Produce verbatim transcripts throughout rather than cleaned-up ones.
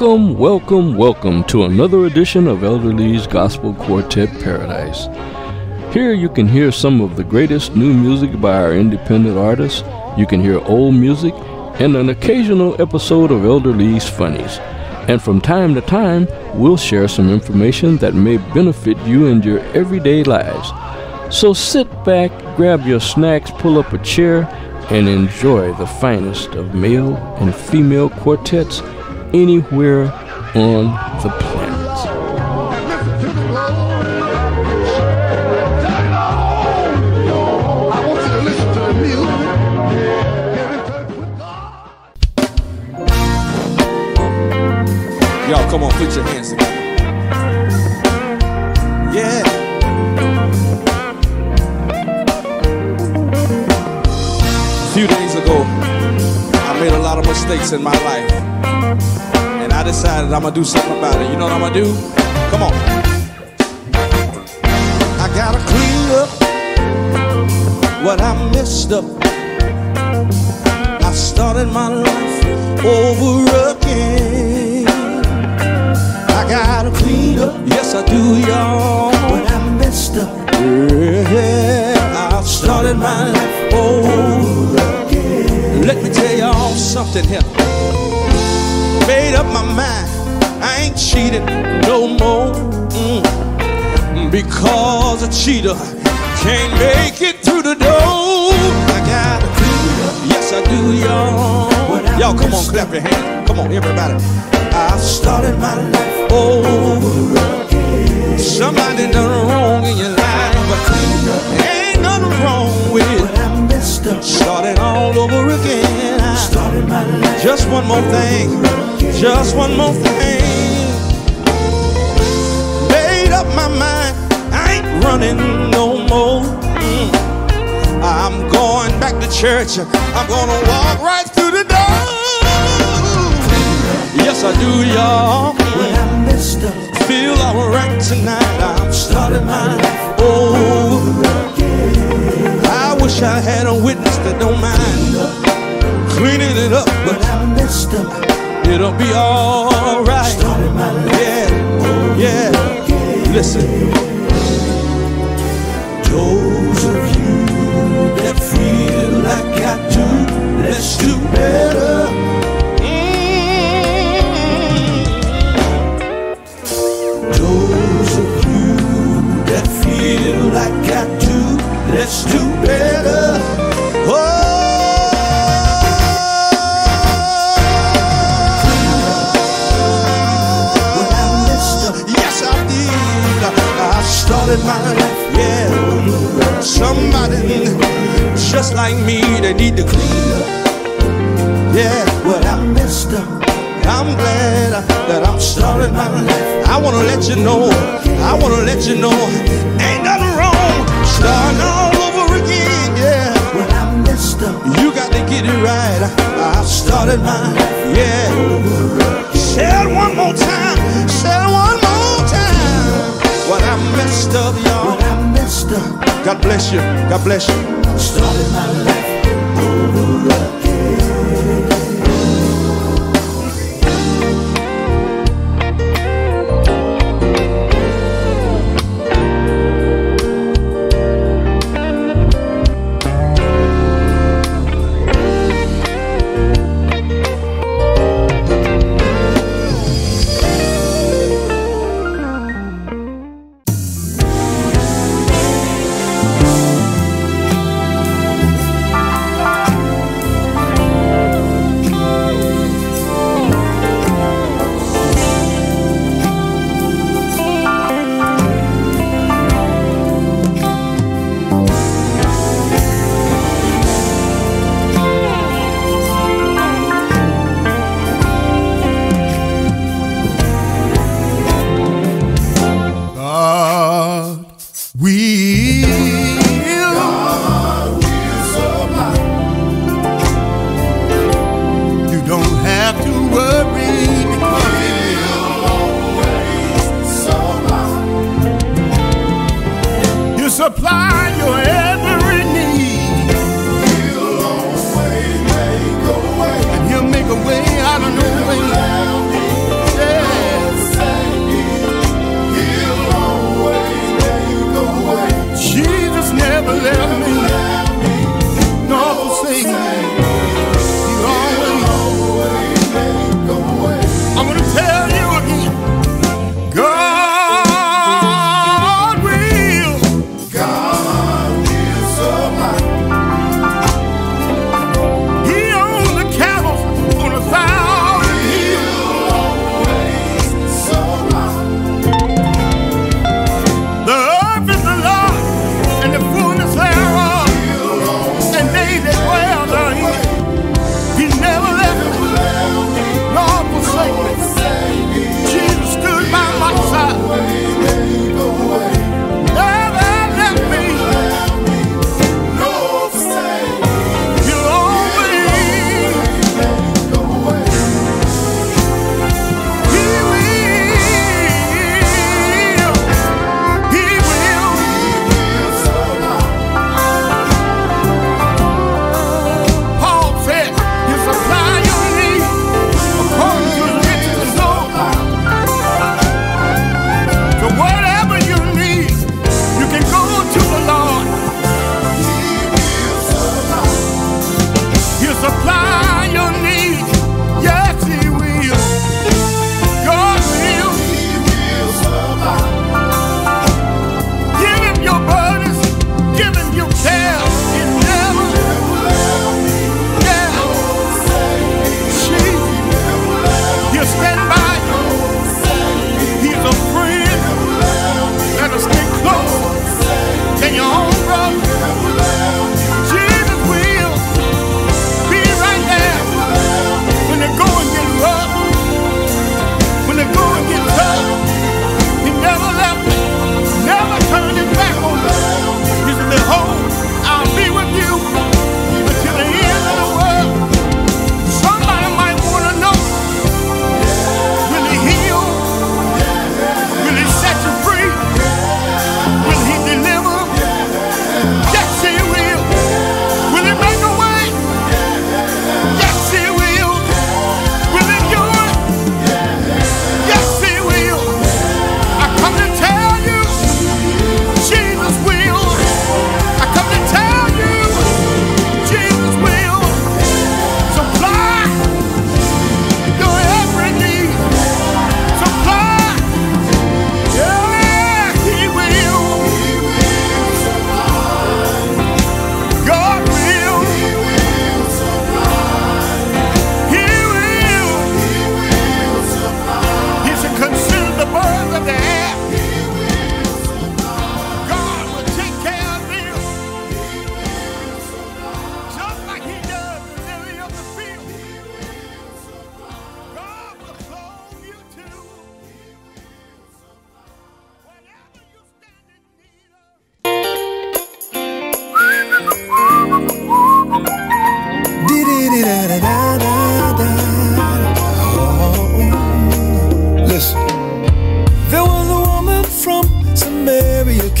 Welcome, welcome, welcome to another edition of Elder Lee's Gospel Quartet Paradise. Here you can hear some of the greatest new music by our independent artists. You can hear old music and an occasional episode of Elder Lee's Funnies. And from time to time, we'll share some information that may benefit you in your everyday lives. So sit back, grab your snacks, pull up a chair, and enjoy the finest of male and female quartets anywhere on the planet. Y'all come on, put your hands together. Yeah. A few days ago, I made a lot of mistakes in my life. And I decided I'm gonna do something about it. You know what I'm gonna do? Come on. I gotta clean up what I messed up. I started my life over again. I gotta clean up, yes I do, y'all, what I messed up. Yeah, I started my life over again. Let me tell y'all something here. Made up my mind, I ain't cheating no more. mm. Because a cheater can't make it through the door. I gotta clean up, yes I do, y'all. Y'all come on, clap your hands. Come on, everybody. I started my life over again. Somebody done wrong in your life, but clean up, ain't nothing wrong with it. I messed up, started all over again. I started my life. Just one more thing. Just one more thing. Made up my mind, I ain't running no more. mm. I'm going back to church, I'm gonna walk right through the door. Yes I do, y'all. mm. Feel alright tonight, I'm starting my life over again. I wish I had a witness that don't mind cleaning it up, but I messed up. It'll be alright. Yeah, yeah. Listen. Those of you that feel like I do, let's do better. Mm-hmm. Those of you that feel like I do, let's do better. Oh. Started my life, yeah. Somebody just like me, they need to clean up. Yeah, well I messed up. I'm glad I, that I'm starting my life. I wanna let you know, I wanna let you know, ain't nothing wrong starting all over again, yeah. Well I messed up. You got to get it right. I, I started my life, yeah. Say it one more time. Say it one more time. What I messed up, y'all. What I messed up. God bless you. God bless you. Started my life over Way, make a way. And he'll make a way out of no way.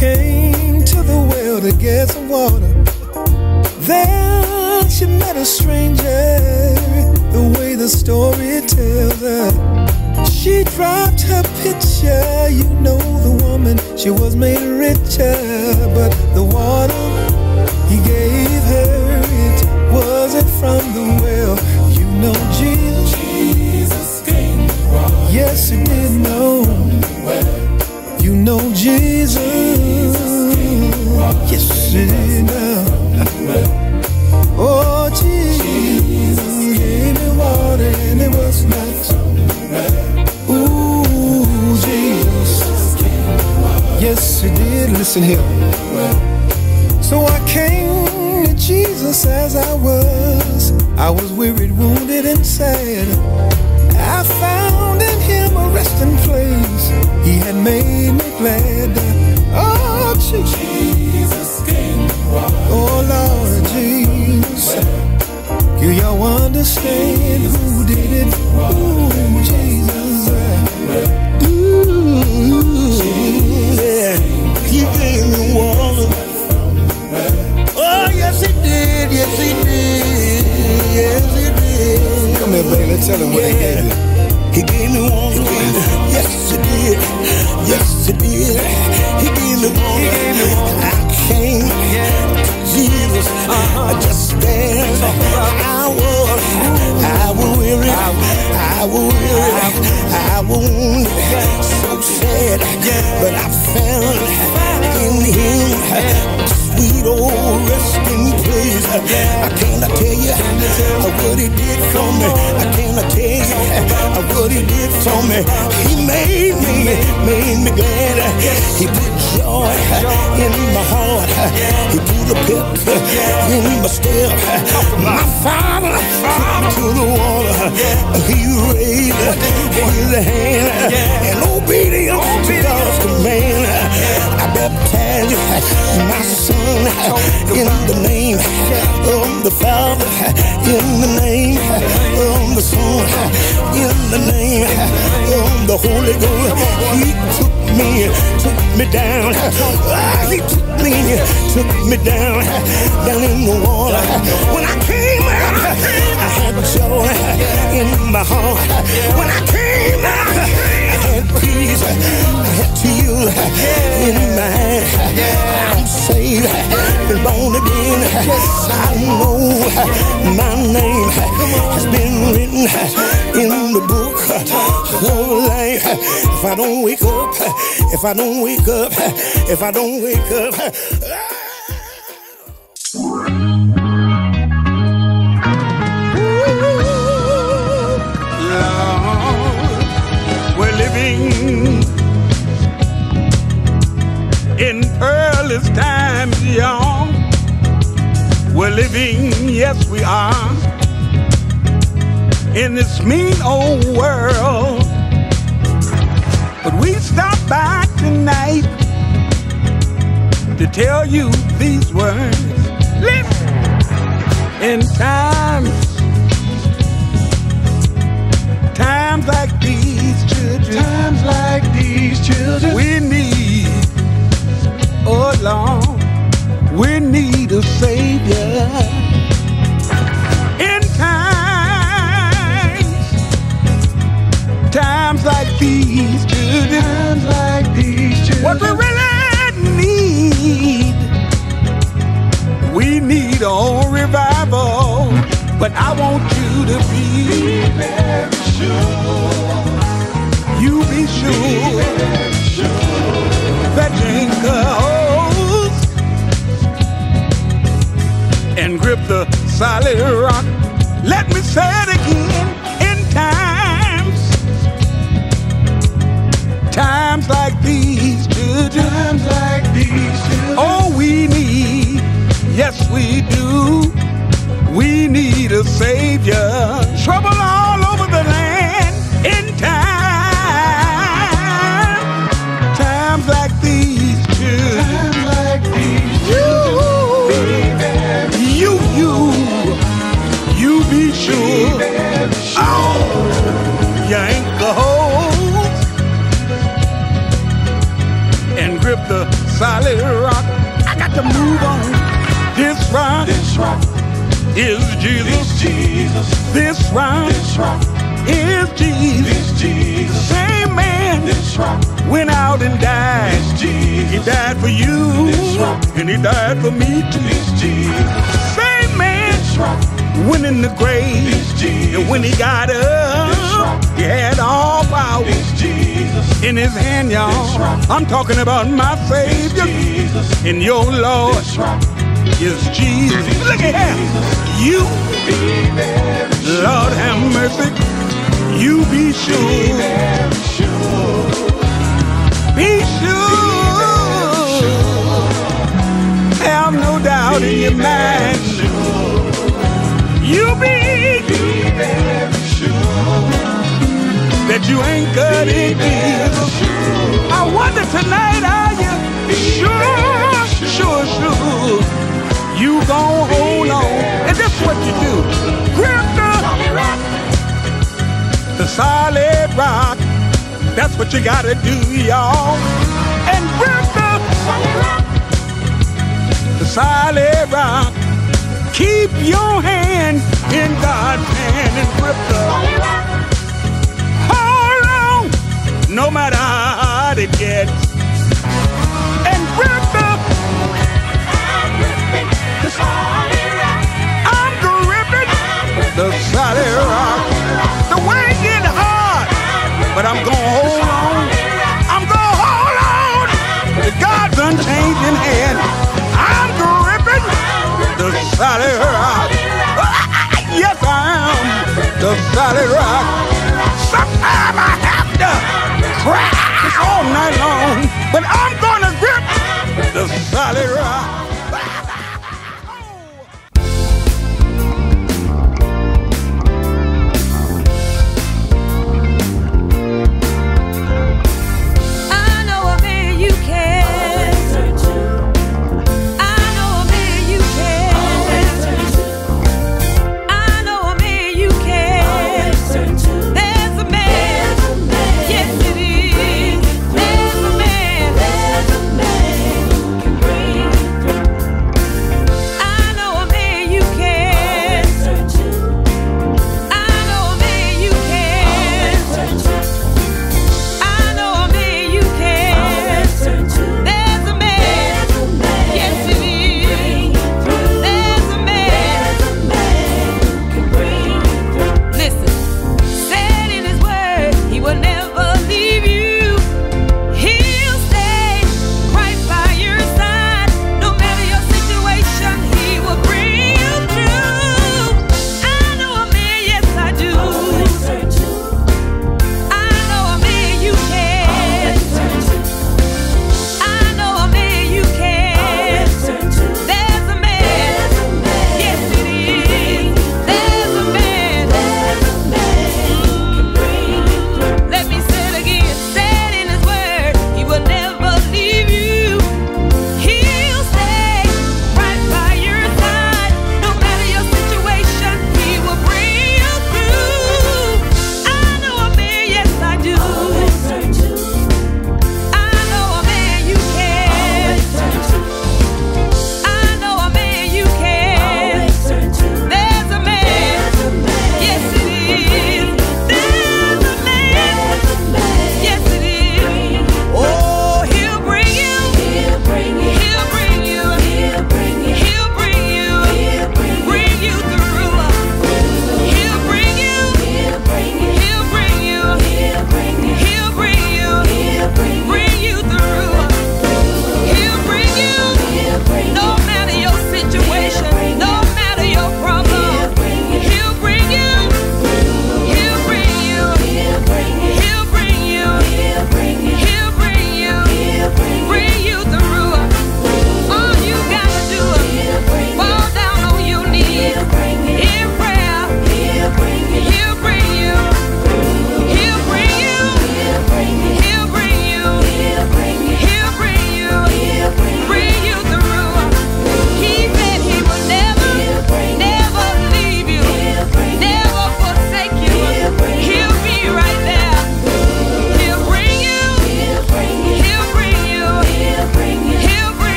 came to the well to get some water, there she met a stranger, the way the story tells her. She dropped her picture, you know the woman, she was made richer, but the water he gave her, it wasn't from the well. You know Jesus, Jesus came to water. Yes, he did know. You know Jesus, yes you know. Oh Jesus, gave me water and it was nice. Ooh Jesus, yes you did. Listen here. So I came to Jesus as I was. I was wearied, wounded and sad. I found in him a resting place. He had made me glad. Oh, Jesus, Jesus came. Oh, Lord Jesus, do y'all understand who did it? Ooh, Jesus. Ooh, yeah. He gave me water. Oh, yes, he did. Yes, he did. Yes, he did. Come here, buddy, let's tell him what he gave you. He gave me water. Yes, he did. Yes, he did. He gave me water. I came, Jesus, I just stand. I was, I was weary, I was weary, I was wounded, so sad, but I found in him sweet old resting place. I cannot tell you what he did for me. I cannot tell you what he did for me. He made me, made me glad. He put joy in my heart. He put a pep in my step. My father came to the water. He raised his hand and obedience to God's command. I baptized my son in the name of the Father, in the name of the Son, in the name of the Holy Ghost. He took me, took me down. He took me, took me down, down in the water. When I came out, I had joy in my heart. When I came out, I had peace. I had to you in my hand. I'm saved and born again. I know my name has been written in the book of life. If I don't wake up, if I don't wake up, if I don't wake up. Lord, we're living in earliest times, y'all. We're living, yes we are, in this mean old world. But we stop by tonight to tell you these words. Listen. In times, times like these, children, times like these, children, we need, oh Lord, we need a Savior. In times, times like these, children, times like these, children, what we really need, we need a whole revival. But I want you to be, be very sure, you be sure, be very sure, that you and grip the solid rock. Let me say it again. In times, times like these, children, times like these, children, oh, we need, yes we do, we need a Savior. Trouble all over the land. In times, times like these, children, times like these, children, You, you, you be sure. Oh, you ain't the host. And grip the solid rock. I got to move on. This rock, this rock is Jesus. Jesus. This rock, this rock is Jesus. This Jesus. Same man, this rock went out and died. This Jesus. He died for you, this rock, and he died for me too. This Jesus. Same man, this rock went in the grave, and when he got up, he had all power in his hand, y'all. I'm talking about my Savior, and your Lord is Jesus. Look at him. You, Lord have mercy, you be sure, be sure, have no doubt in your mind. You be, be very sure that you ain't good in Jesus. I wonder tonight, are you sure, sure, sure you gon' hold on? And this is what you do. Grip the solid rock, the solid rock. That's what you gotta do, y'all. And grip the solid rock, the solid rock. Keep your hand in God's hand and grip the solid rock. Hold on, no matter how hard it gets. And grip the, I'm gripping the solid rock. I'm gripping, I'm gripping the solid rock. The way it get hard, I'm but I'm gonna hold on. I'm gonna hold on to God's unchanging hand. I'm gripping the solid rock. Yes, I am the solid rock. Sometimes I have to cry all night long, but I'm gonna grip the solid rock. There's a man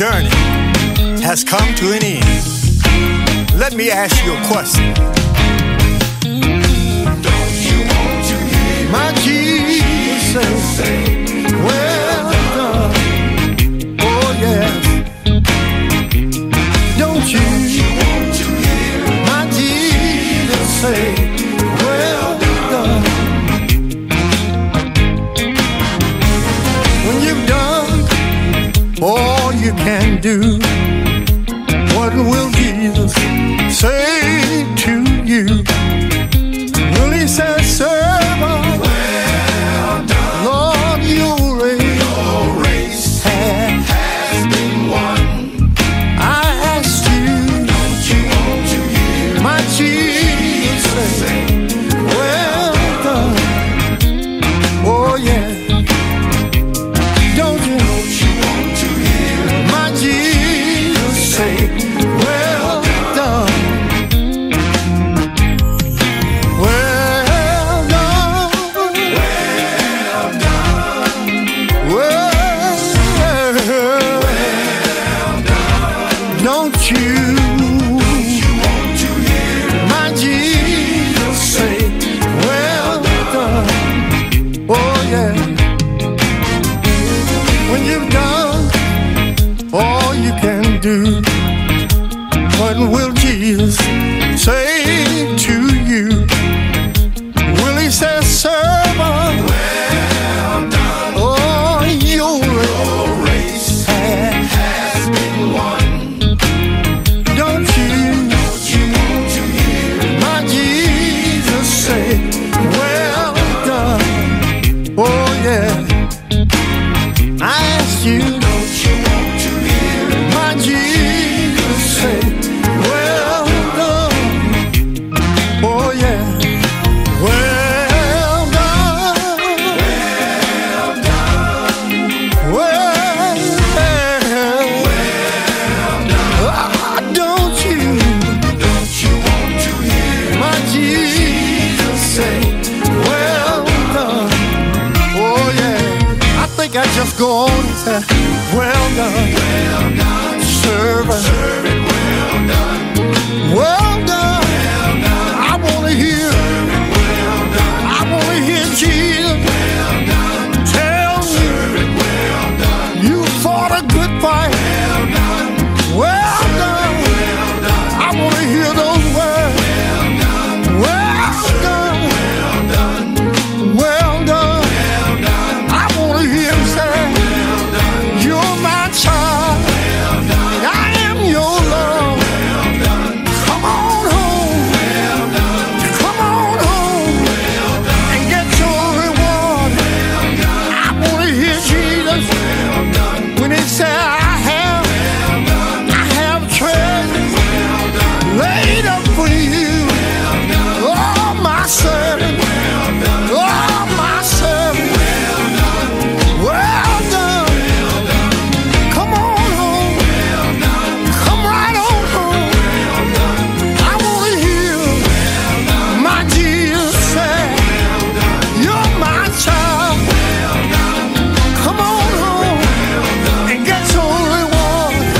journey has come to an end, let me ask you a question. Don't you want to hear my Jesus say, well done, oh yes. Don't you want to hear my Jesus say, well done. When you've done all you can do, what will Jesus say to you? Will he say, servant, well done, Lord, your race, your race has, has been won. I ask you, don't you want to hear my Jesus say, well done, oh yeah. Don't you, don't you want to hear my Jesus say, well done, well done, well done, well done. Don't you? My Jesus say, well done, oh yeah. When you've done all you can do, what will Jesus say to you? Will he say, servant, well done, oh, your your race has, has been won. Don't you, Don't you want to hear my Jesus say, well done, oh yeah. I ask you, don't you want to hear my Jesus say, well done, oh yeah. Well done, well done, well, well done. Don't you, don't you want to hear my Jesus say, well done, oh yeah. I think I just go on and say, well done, well done, servant, servant, well done, well done, well done. I want to hear, servant, well done, I want to hear Jesus, well done, tell me, servant, well done, you fought a good fight, well done, well done, well done. I want to hear those words, well done, well done, well done, well done. I want to hear him say, well done, you're my child, well done, I am your love, well done, come on home, well done, come on home, well done, and get your reward, well done. I want to hear Jesus, well done, when he said, I have, well done, I have treasure, well done, laid up for you, well done, oh my servant, well done, oh my servant, well done, well done, well done, come on home, well done, come right on home, well done, I want to hear, well done, my Jesus say, well done, you're my child, well done, come on home, well done, and get your reward, well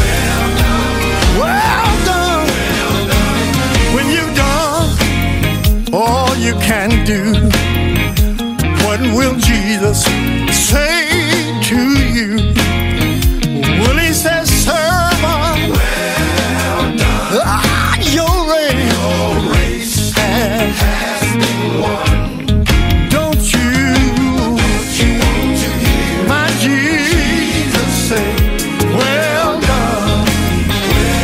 done, well done, well done. When you've done all you can do, what will Jesus say to you? Will he say, servant, well done, ah, your race, your race has, has been won. Don't you, Don't you want to hear my Jesus say, well done,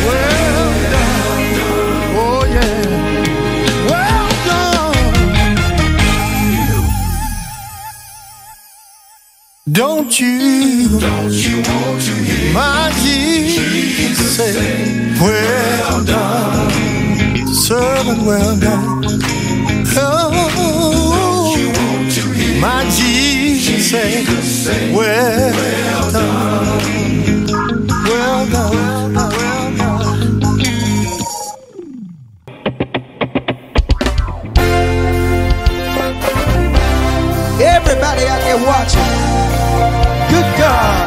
well done, oh yeah, well done. Don't you, Don't you want to hear my Jesus say, well done, servant, well done, oh, Don't you want to hear my Jesus say, say, well done, well done, well done. Everybody out there watching, good God.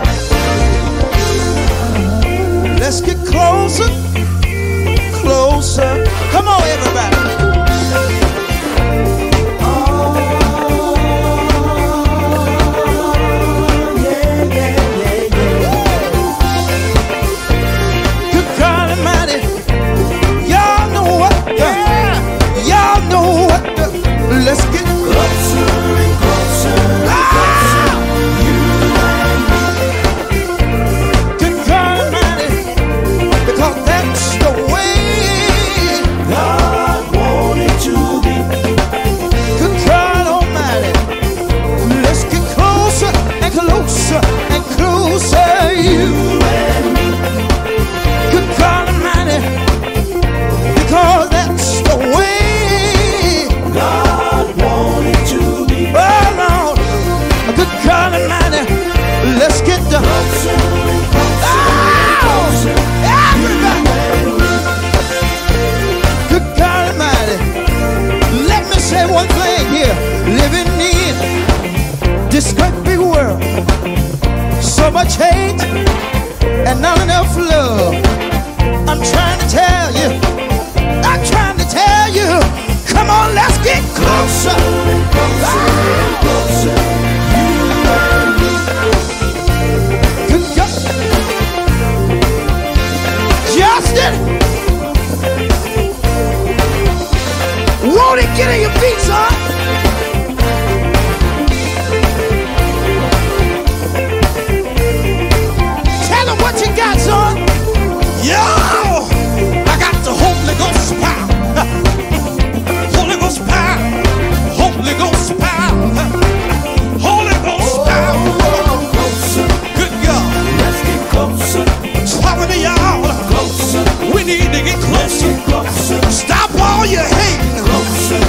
Stop all your hating.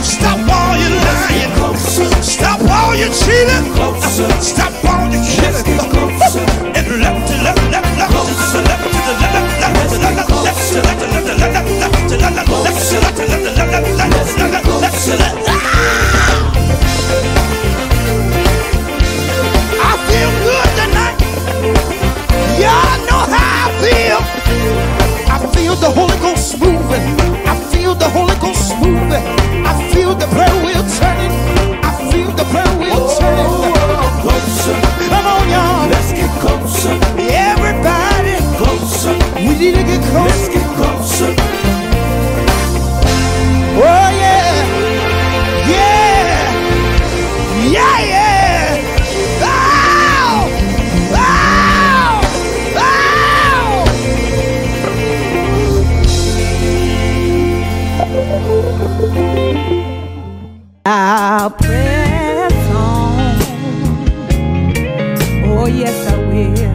Stop all your lying. Stop all your cheating. Stop all your killing. And left to left, left, left to the left, to the left, left to the left, left to left, left to left, left to left, left to left, left to left, left to left. I feel good tonight. Y'all know how I feel. I feel the Holy Ghost moving. I feel the Holy Ghost moving. I feel the prayer wheel turning. I feel the prayer wheel turning. Closer. Come on, y'all. Let's get closer. Everybody closer. We need to get closer. Let's get closer. Oh yeah. Yeah. Yeah, yeah. Ow! Ow! Ow! I'll press on. Oh yes, I will.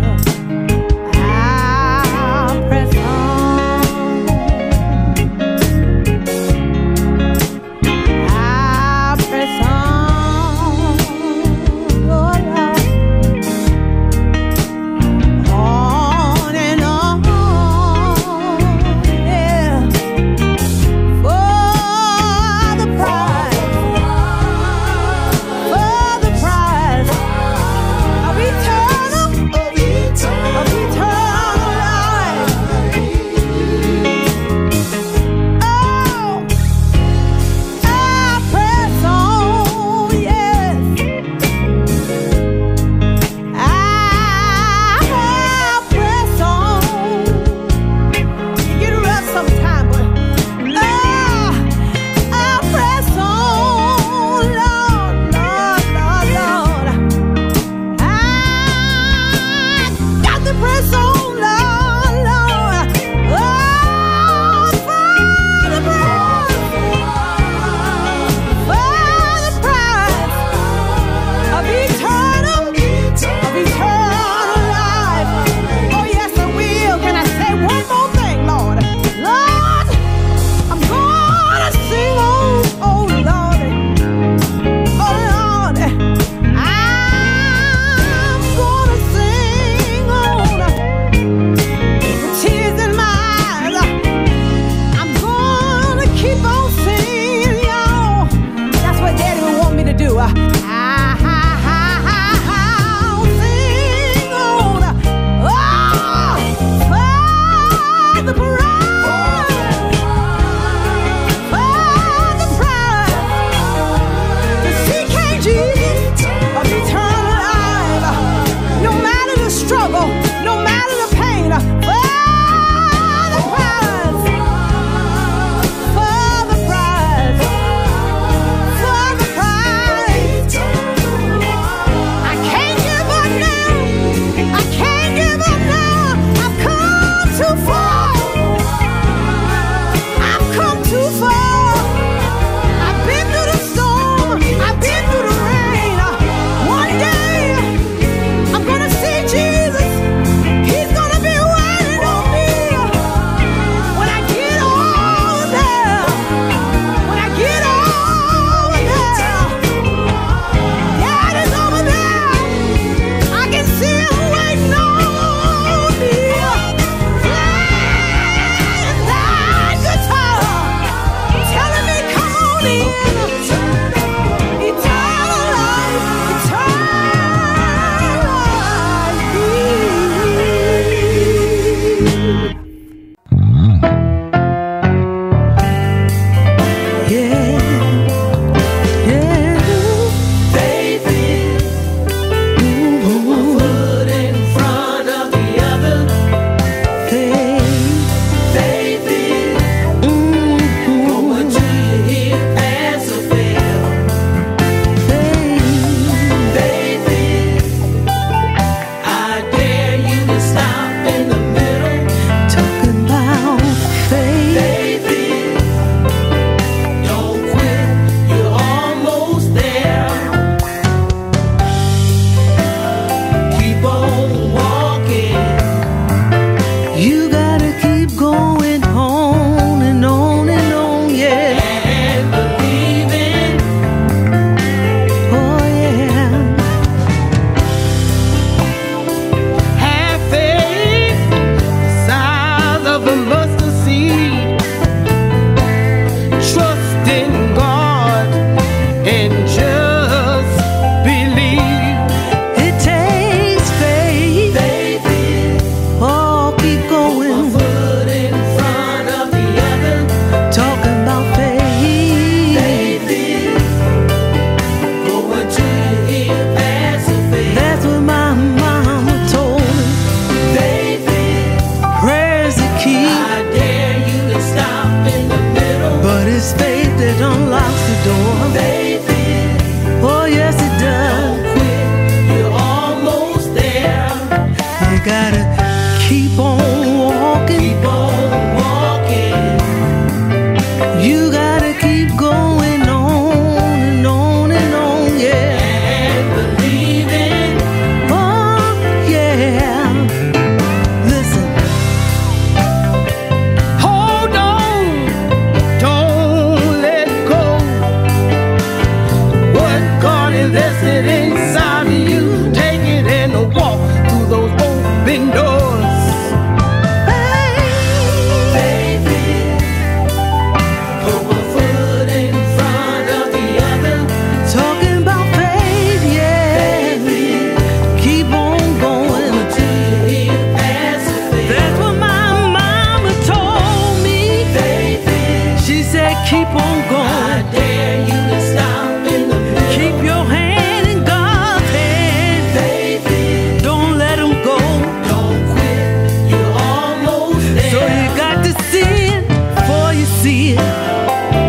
Keep on going. I dare you to stop in the middle. Keep your hand in God's hand. Faith in. Don't let him go. Don't quit. You're almost there. So you got to see it before you see it.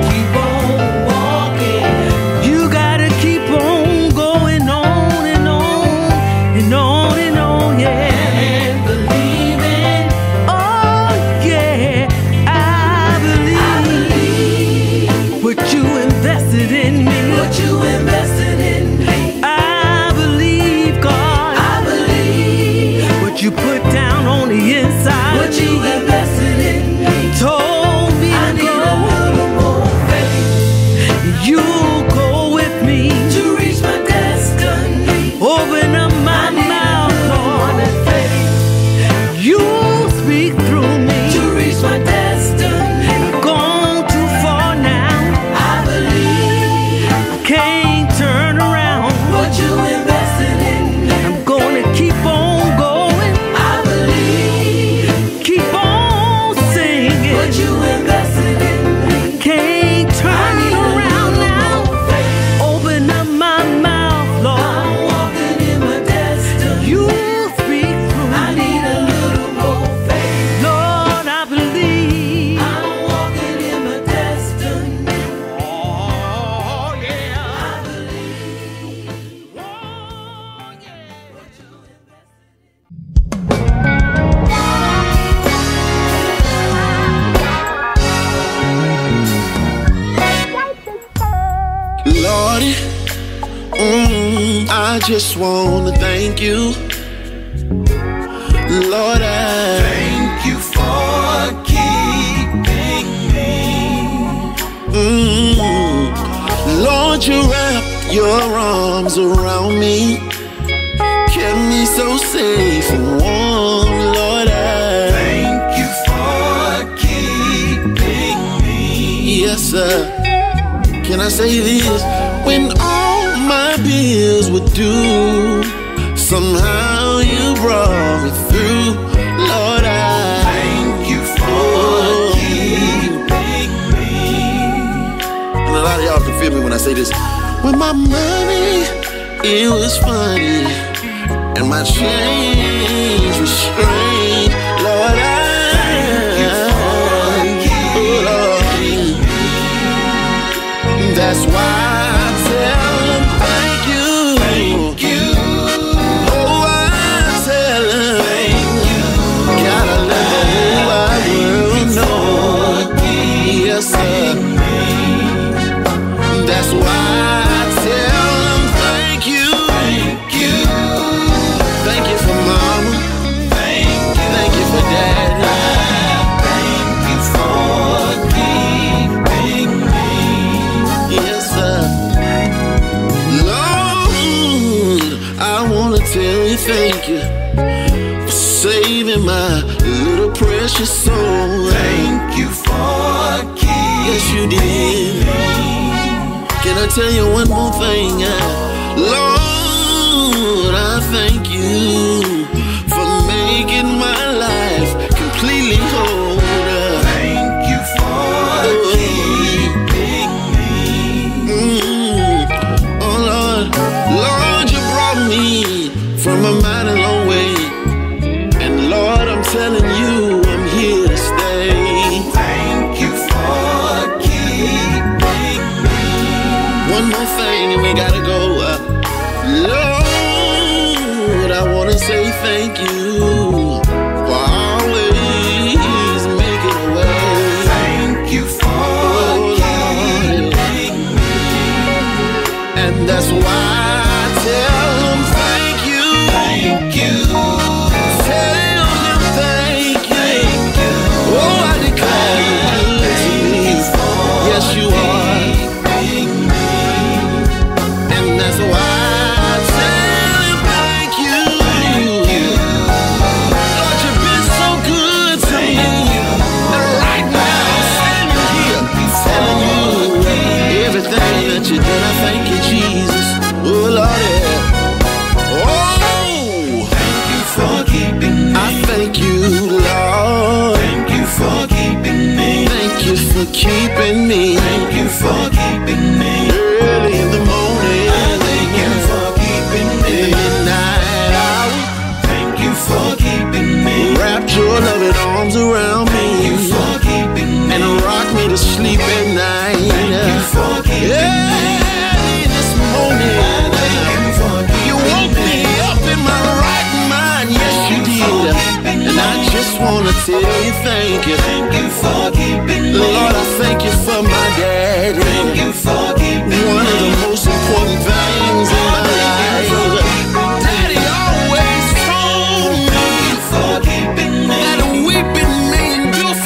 Keep on walking. You got to keep on going on and on and on and on, yeah. And believing. Oh, yeah. You invested in me. I believe, God. I believe what you put down on the inside. What you invested in me. Told me I to need go. A little more faith. You'll go with me to reach my destiny. Open up my mouth, Lord. You'll speak through me to reach my destiny. I just wanna thank you, Lord. I thank you for keeping me. Mm-hmm. Lord, you wrapped your arms around me, kept me so safe and warm, Lord. I thank you for keeping me. Yes, sir. Can I say this? When my bills were due, somehow you brought me through, Lord. I thank you for keeping me. And a lot of y'all can feel me when I say this. With my money, it was funny, and my change was strange, Lord. I thank you for keeping me. That's why. Thank you for saving my little precious soul. Thank you for keeping. Yes, you did. Can I tell you one more thing? I, Lord, I thank you for making my life completely whole. Thank you for oh. keeping me. Mm-hmm. Oh, Lord, Lord, you brought me from a mile long way, and Lord, I'm telling you, I'm here to stay. Thank you for keeping me. One more thing, and we gotta go. Uh, Lord, I wanna say thank you for always making a way. Thank you for oh, keeping me, and that's why. And that's why I tell him thank you. Thank you. for keeping me. Thank you for keeping me. Early in the morning, I thank you for keeping me. In the night out, thank you for keeping me. Wrapped your loving arms around me. Thank you for keeping me. And rock me to sleep at night. Thank you for keeping yeah. me. Early this morning, I thank you for keeping me. You woke me up in my right mind, yes you did. And I just wanna tell you thank you. Thank you for keeping me. Lord, I thank you for my daddy. Thank you for keeping me. One of the most important things in my life. Daddy always told me that weeping may endure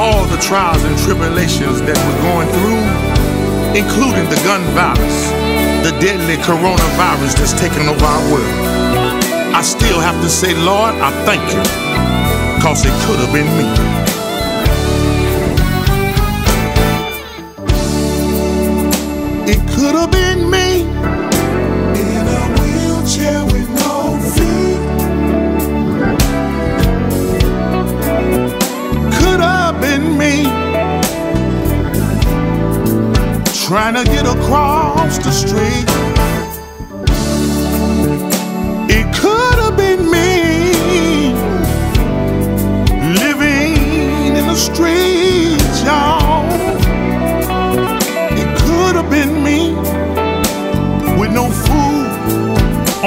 all the trials and tribulations that we're going through, including the gun violence, the deadly coronavirus that's taking over our world. I still have to say, Lord, I thank you, because it could have been me. It could have been me in a wheelchair with no feet. Could have been me trying to get across the street. It could have been me living in the streets, y'all. Been me with no food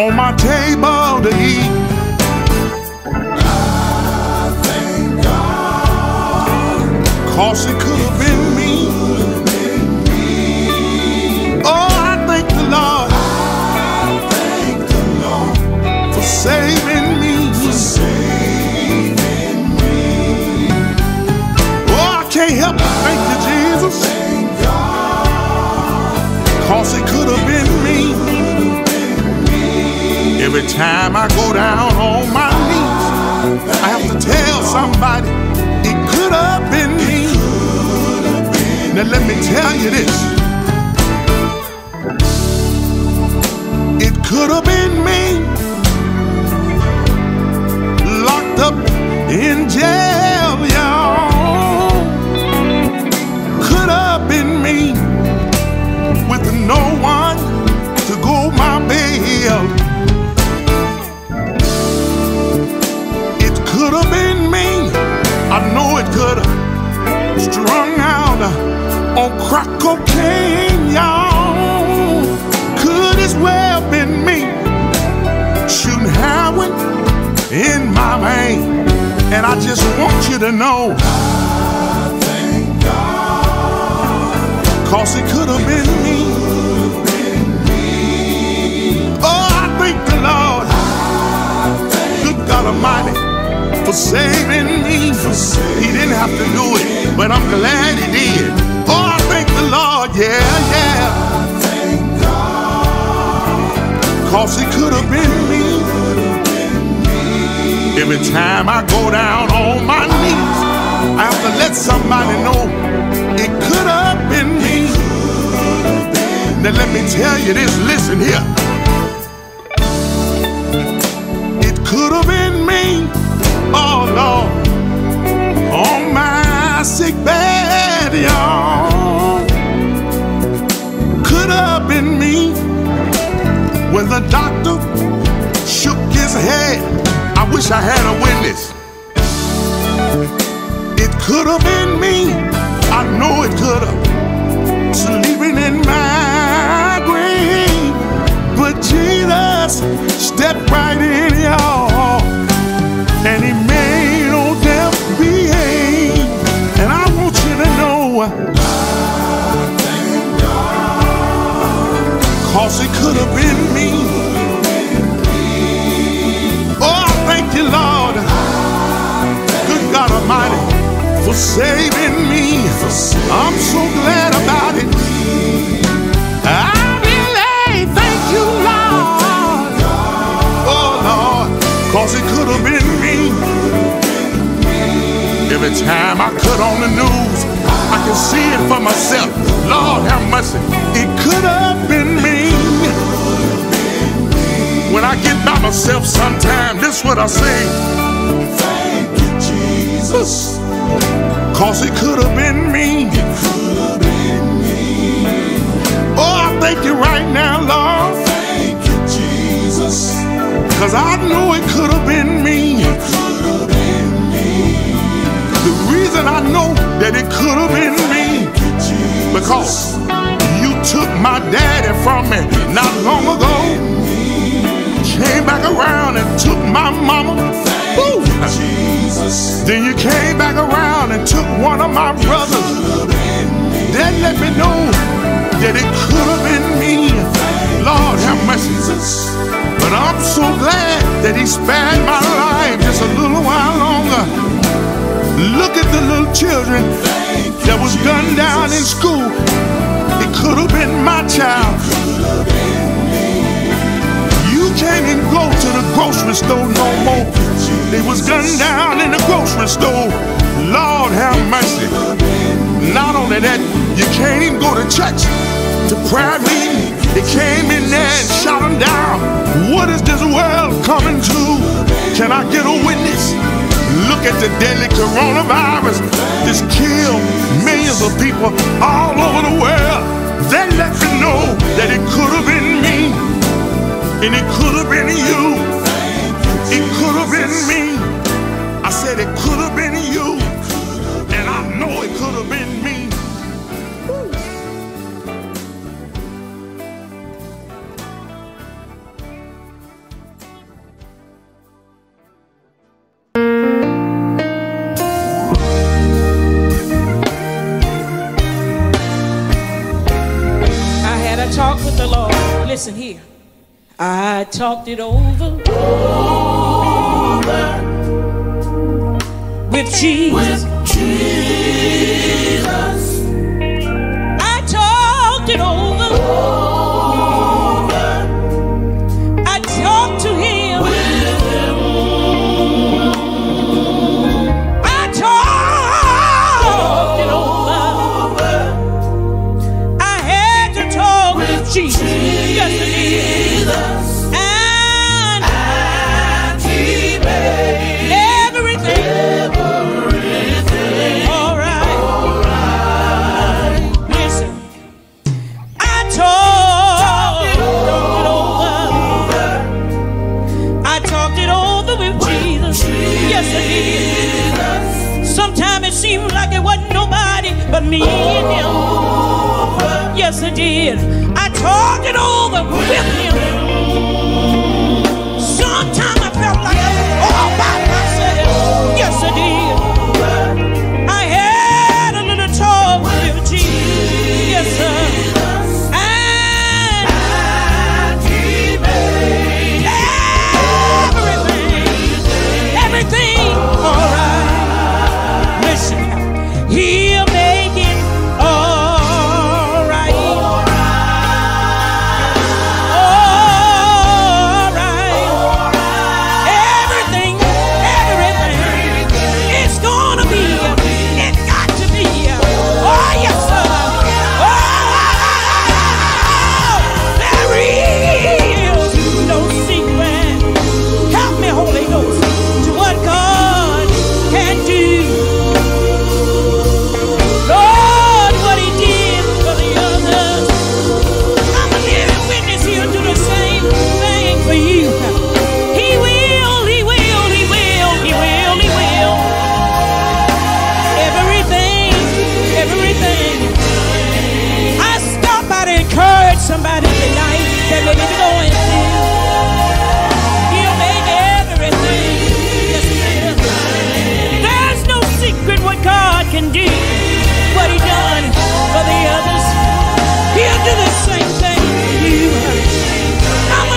on my table to eat. I thank God, 'cause it could have been me. Oh, I thank the Lord, I thank the Lord for saving me. For saving me. Oh, I can't help but thank you, Jesus. 'Cause it could have been me. Every time I go down on my knees, I have to tell somebody, it could have been me. Now let me tell you this. It could have been me, locked up in jail, y'all. Could have been me, with no one to go my bail. It could have been me. I know it could have strung out on crack cocaine, y'all. Could as well been me shooting heroin in my vein. And I just want you to know, I thank God, 'cause it could have been me. Almighty for saving me. For saving, he didn't have to do it, but I'm glad he did. Oh, I thank the Lord, yeah, yeah. I thank God, 'cause it could have been me. Every time I go down on my knees, I have to let somebody know it could have been me. Now let me tell you this, listen here. Could have been me, oh Lord, on my sick bed, y'all. Could have been me when the doctor shook his head. I wish I had a witness. It could have been me. I know it could have. Sleeping in my grave, but Jesus stepped right in, y'all. And he made old death behave. And I want you to know, I thank God, 'cause it could have been me. Oh, I thank you, Lord, good God Almighty, for saving me. I'm so glad about it. I really thank you, Lord. Oh, Lord, 'cause it could have been me. Every time I cut on the news, I can see it for myself. Lord have mercy, it could have been me. When I get by myself sometime, this is what I say. Thank you, Jesus, 'cause it could have been me. Oh, I thank you right now, Lord. Thank you, Jesus, 'cause I knew it could have been me. It could have been me. The reason I know that it could have been me, because you took my daddy from me not long ago, came back around and took my mama. Ooh. Then you came back around and took one of my brothers. That let me know that it could have been me. Lord have mercy. But I'm so glad that he spared my life just a little while longer. Look at the little children that was gunned down in school. It could have been my child. You can't even go to the grocery store no more. They was gunned down in the grocery store. Lord have mercy. Not only that, you can't even go to church, to prayer meeting. They came in there and shot them down. What is this world coming to? Can I get a witness? Look at the deadly coronavirus. This killed millions of people all over the world. That let me know that it could have been me. And it could have been you. It could have been me. I said it could have been you. And I know it could have been me. Listen here, I talked it over, over with Jesus. With Jesus, I talked it over, over. I talked to him, with him. I talked over. It over. I had to talk with, with Jesus. Jesus. But me and him, over. Yes I did. I talked it over with, with him. him. Sometimes I felt like I was all by myself. Yes I did. Over. I had a little talk with, with Jesus. Jesus. Yes sir. And I debated everything, everything, everything. Alright. Listen, he'll make.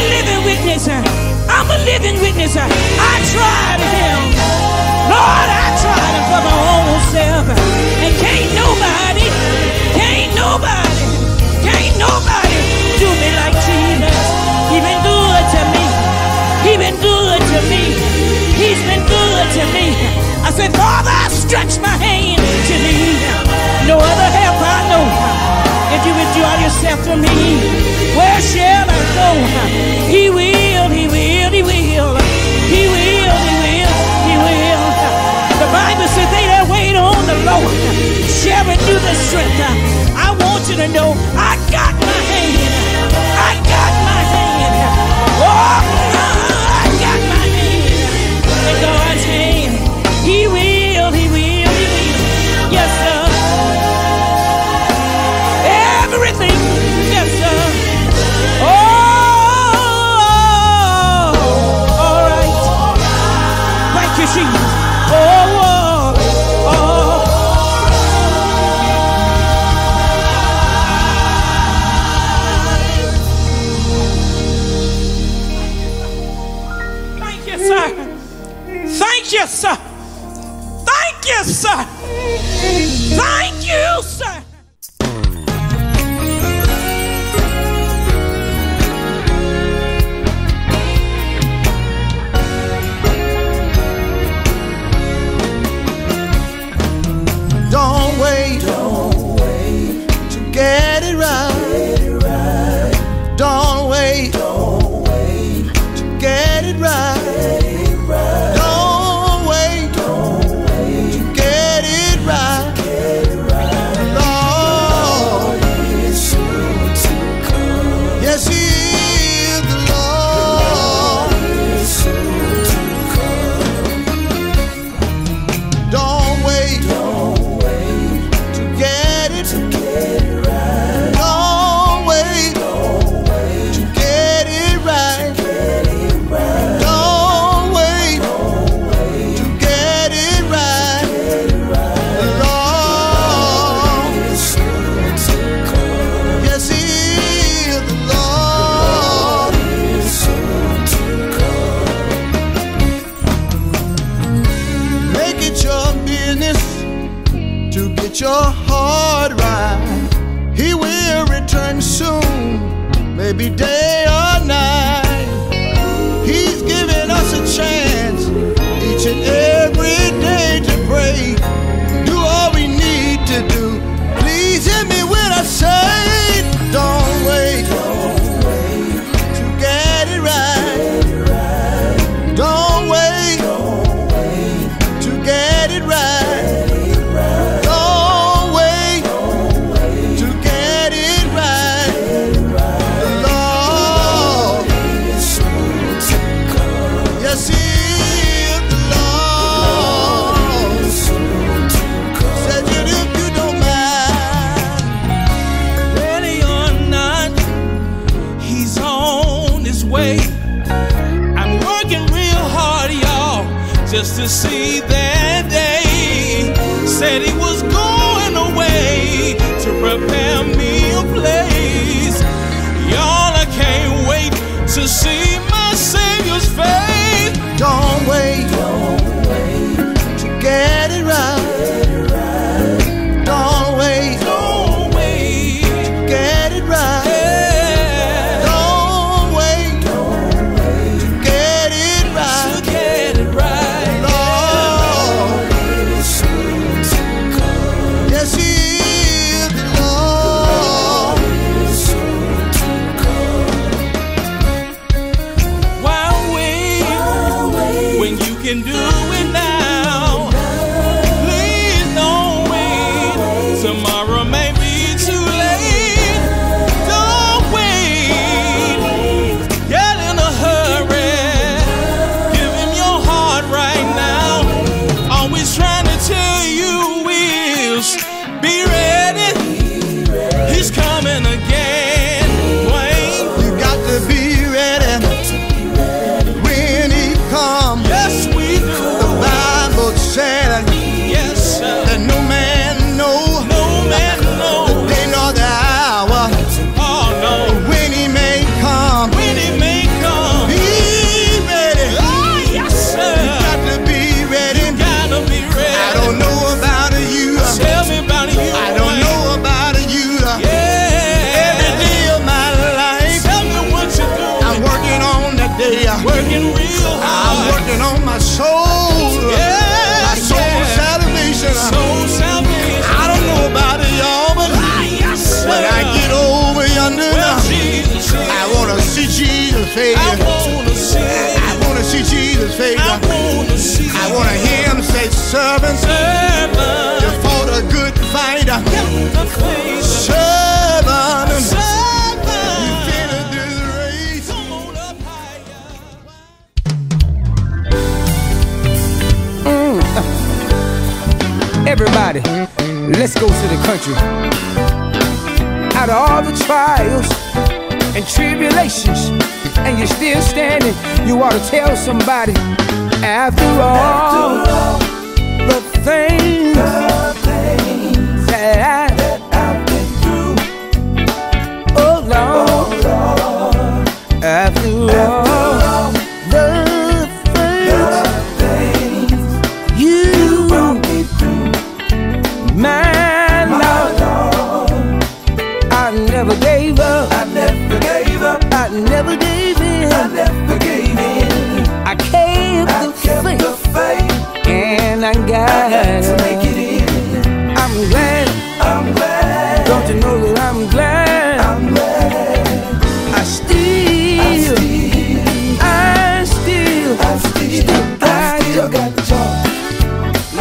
I'm a living witness. I tried him. Lord, I tried him for my own self. And can't nobody, can't nobody, can't nobody do me like Jesus. He's been good to me. He's been good to me. He's been good to me. I said, Father, I stretch my hand to thee. No other help I know. If you withdraw yourself from me, where shall I go? He will. He will, he will, he will, he will, he will. The Bible says they that wait on the Lord shall renew their strength. I want you to know I got my hand. I got my hand. Oh, I got my hand in God's hand. He will, he will, he will. Yes, sir. Everything. Yes, sir. Oh. Oh, oh, oh. Thank you, sir. Thank you, sir. Thank you, sir. Thank you, sir. Don't wait, don't wait to get it right. Get it right. Don't wait, don't wait to get it right. Get it right. Don't wait, don't wait to get it right. Get it right. Lord, Lord is soon to come. Yes, He is the Lord. The Lord is soon to come. Don't wait, don't wait. Be day or night, He's giving us a chance each and every day to pray, do all we need to do. Please hear me when I say, don't wait, don't wait to get it right. Don't wait, don't wait to get it right. Just to see that day, said He was going away to prepare me a place. Y'all, I can't wait to see my Savior's face. Don't wait, don't wait to get it right. Don't wait, don't wait to get it right. I wanna see, I wanna see Jesus' favor. I wanna see, I wanna hear Him say, servants, servant, you fought a good fight. Servant, you finished this race. Come on up higher. Mm. Everybody, let's go to the country. Out of all the trials and tribulations, and you're still standing, you ought to tell somebody, after all, after all the, things the things that, I, that I've been through, oh Lord, oh Lord, after, after all, all the, things the things you brought me through. need you, I still got the joy.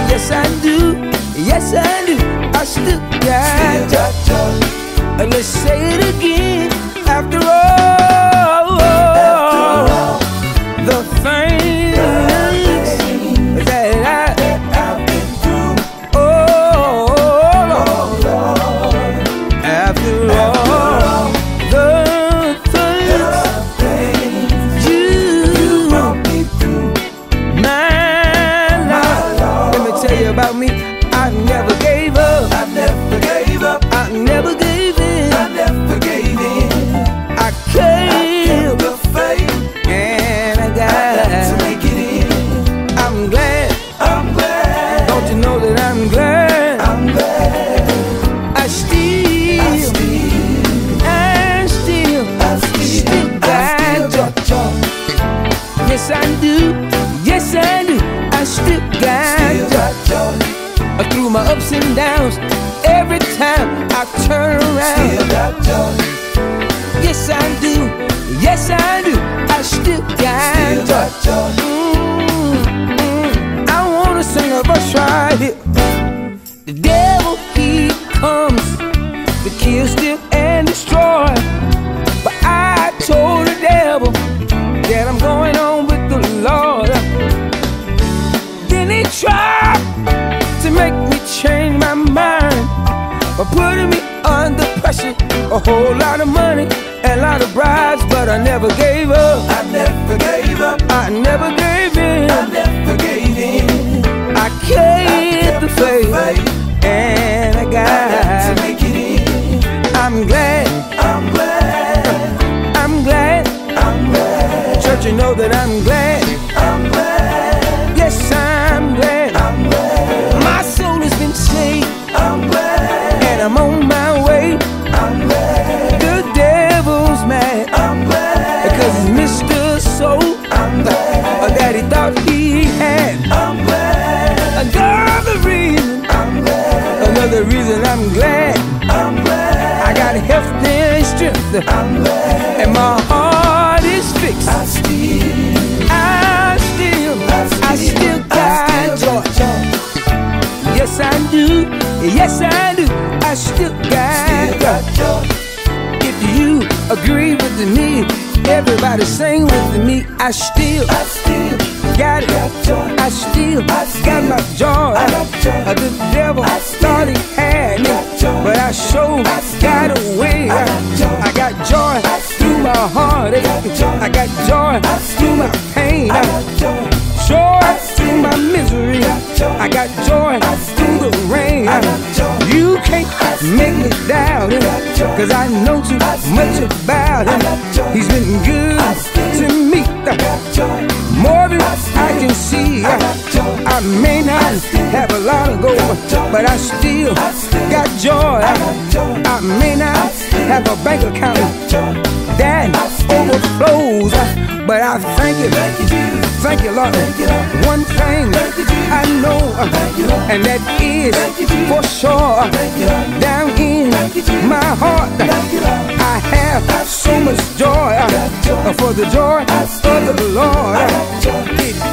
Yes I do, yes I do, I still got joy. And let's say it again, after all, after all the things that, that, I, that I've been through, oh, oh Lord, after, after all, all the things, things you, you brought me through, my life. Let me tell you about me, I never gave up, I never gave up, I never gave in, I never gave in. I came to faith, and I got, I got to make it in. I'm glad, I'm glad. Don't you know that I'm glad? I'm glad. I still, I still, I still, I still, still got joy. Yes I do, yes I do. I still got joy. Through my ups and downs, every time I turn around, still got joy. Yes I do, yes I do, I still got joy. Mm, mm, I wanna sing a verse right here. The devil, he comes to kill, steal, and destroy. But I told the devil that I'm going on with the Lord. Then he tried to make me change my mind by putting me under pressure, a whole lot of money, a lot of bribes, but I never gave up. I never gave up. I never gave in. I never gave in. I kept the faith, and I got, I got to make it in. I'm glad. I'm glad. I'm glad. I'm glad. Church, you know that I'm glad. I'm glad. Yes, I'm glad. I'm glad. My soul has been saved. I'm glad. And I'm on my way. I'm glad. The devil's mad. I'm glad. Because he's Mister So. I'm glad. That he thought he had. I'm glad. Another reason. I'm glad. Another reason I'm glad. I'm glad. I got health and strength. I'm glad. And my heart is fixed. I still, I still, I still got joy. Yes, I do. Yes, I do. I still got joy. If you agree with me, everybody sing with me. I still, I still got it. I still got my joy. The devil thought he had me, but I sure got away. I got joy through my heartache. I got joy through my pain. I got joy through my misery. I got joy through the rain. You can't make me doubt it, cause I know too much about him. He's been good to me, more than I can see. I may not have a lot of gold, but I still got joy. I may not have a bank account that overflows, but I thank you, thank you Lord. One thing I know, and that is for sure, down in my heart I have so much joy, for the joy of the Lord.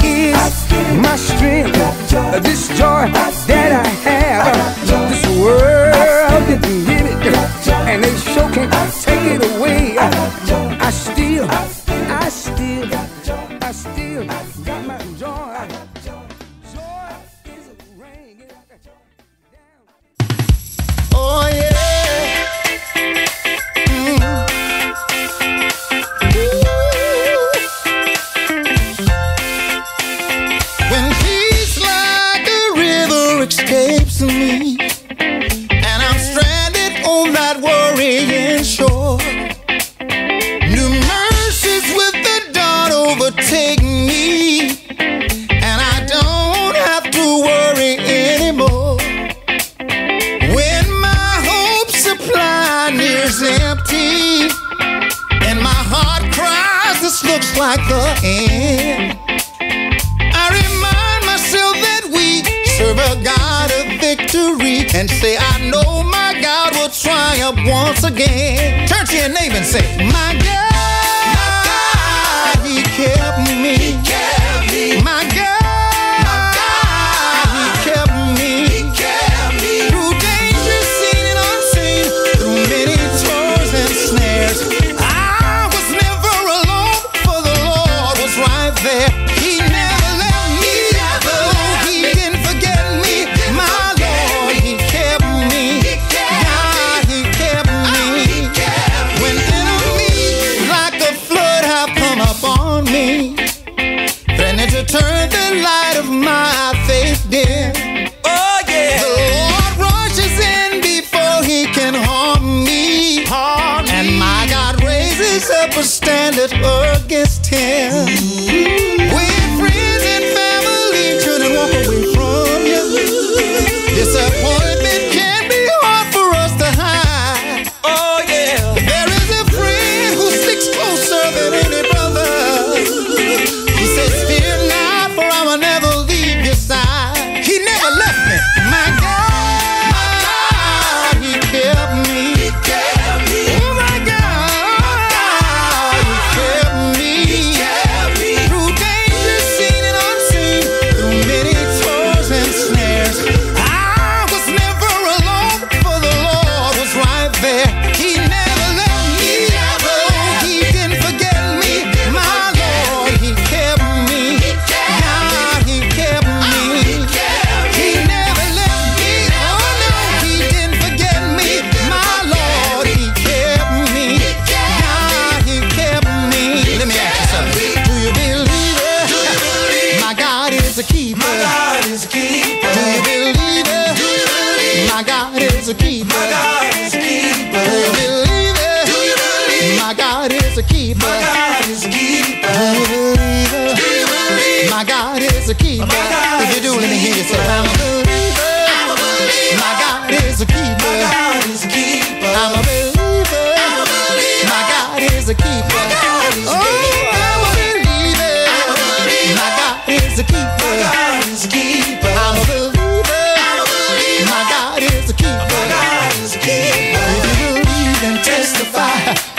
It is my strength, this joy that I have. This world didn't give it, and they sure can't take it away. I still, I still, I still got my joy. Oh yeah, mm. When peace like a river escapes me, and I'm stranded on that worrying shore, new mercies with the dawn overtake me, and I don't have to worry anymore. Empty, and my heart cries, this looks like the end. I remind myself that we serve a God of victory, and say I know my God will triumph once again. Turn to your neighbor and say, my God, my God, He kept me, He kept me. My Against him, when friends and family shouldn't walk away from you. Disappointment can be hard for us to hide. Oh yeah, there is a friend who sticks closer than any brother. He says, "Fear not, for I will never leave your side." He never left me. My God, my God, He kept me. He kept me. Oh my God. Keeper. If you do, let me hear you say, I'm a believer. I'm a believer. My God is a keeper. My God is a keeper. I'm a believer. I'm a believer. My God is a keeper. My God is a keeper. Oh, I'm a believer. I'm a believer. My God is a keeper. My God is a keeper. I'm a believer. I'm a believer. My God is a keeper. My God is a keeper. If you believe, then testify.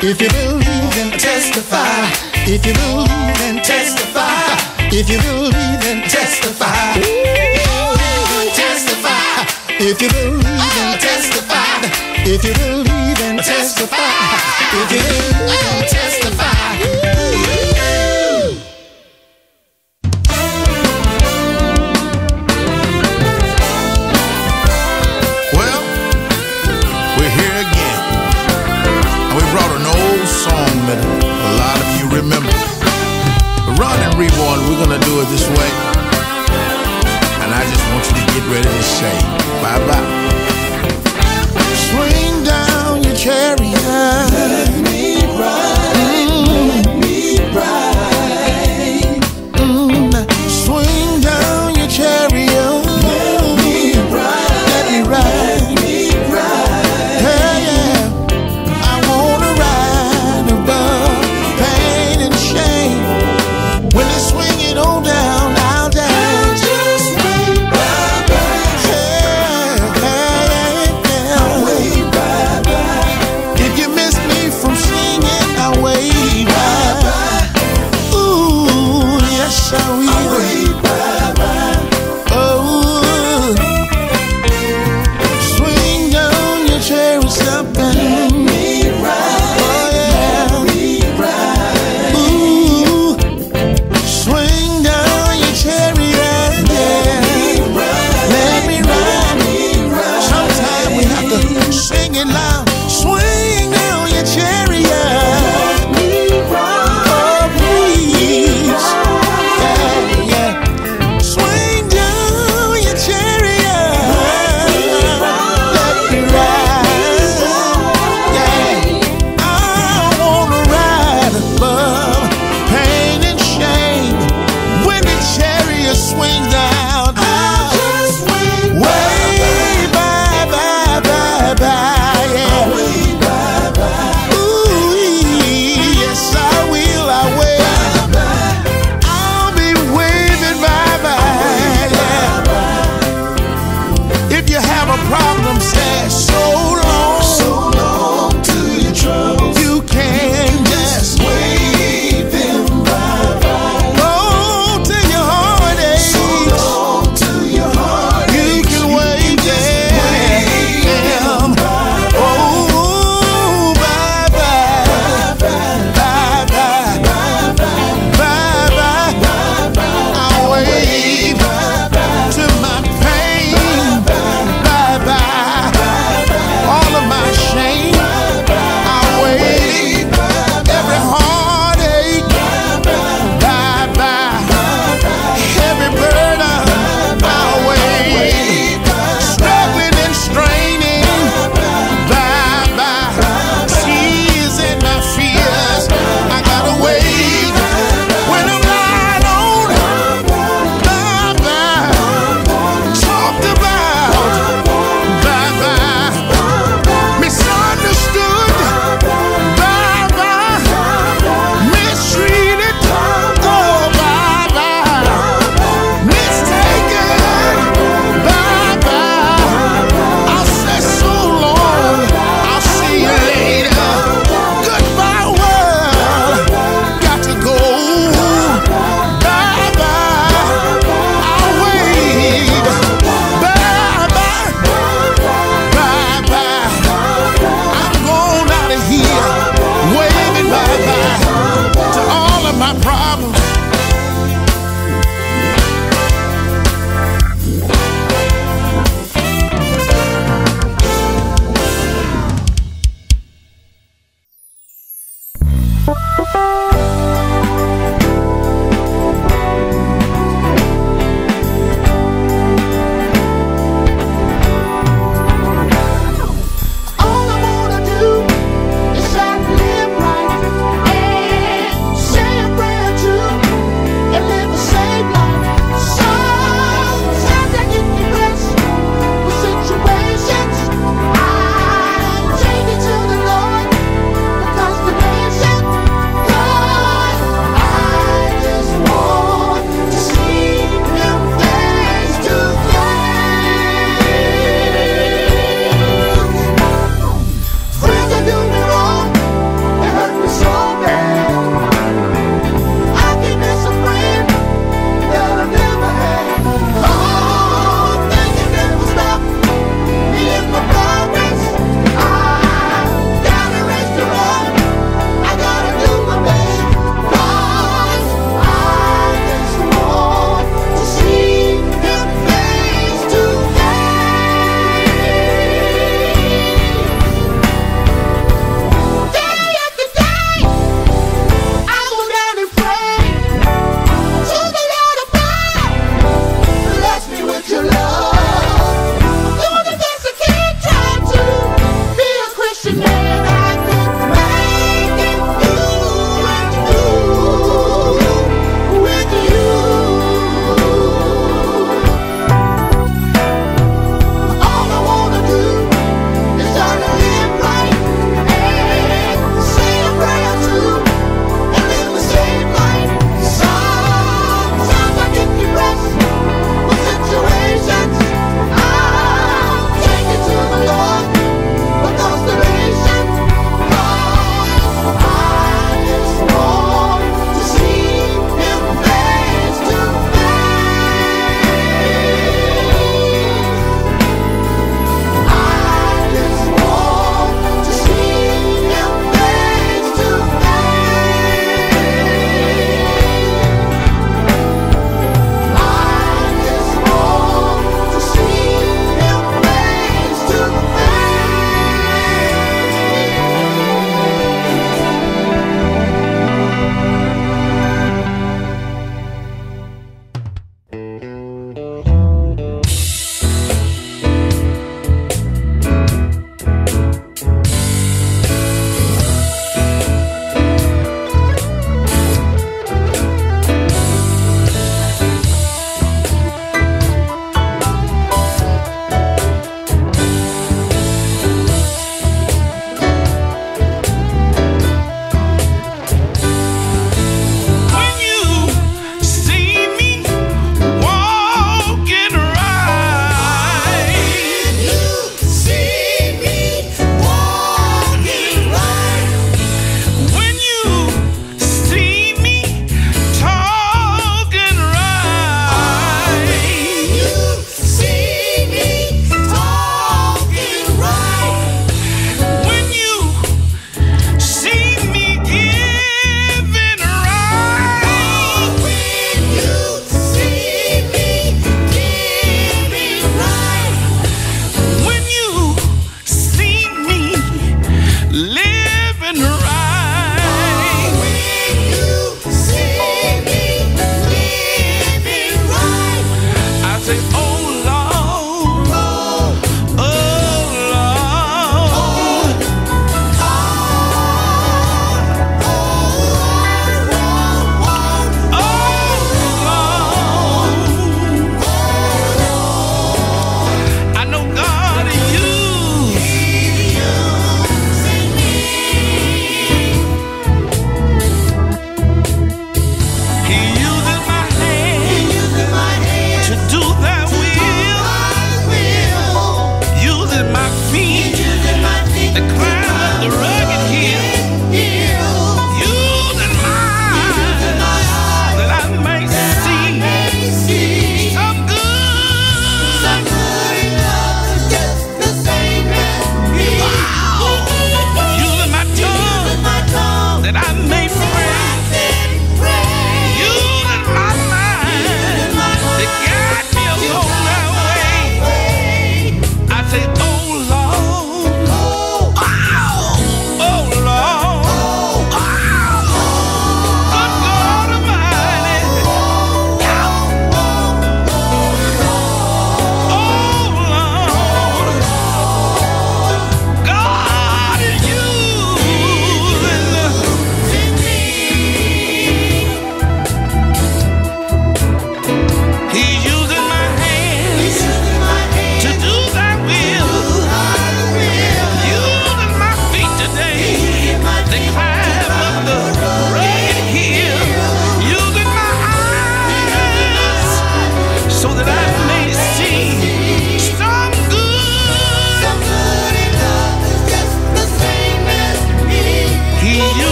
If you believe, then testify. If you believe, then testify. If you believe, then testify. Testify. If you believe, then testify. If you believe, then testify. If you believe, then testify. We're gonna do it this way, and I just want you to get ready to say bye-bye. Swing down your chariot, let me ride, mm. let me ride. Mm. Swing down your chariot, let me ride, let me ride, let me ride. Hey, yeah, I wanna ride above pain and shame. When it's swing.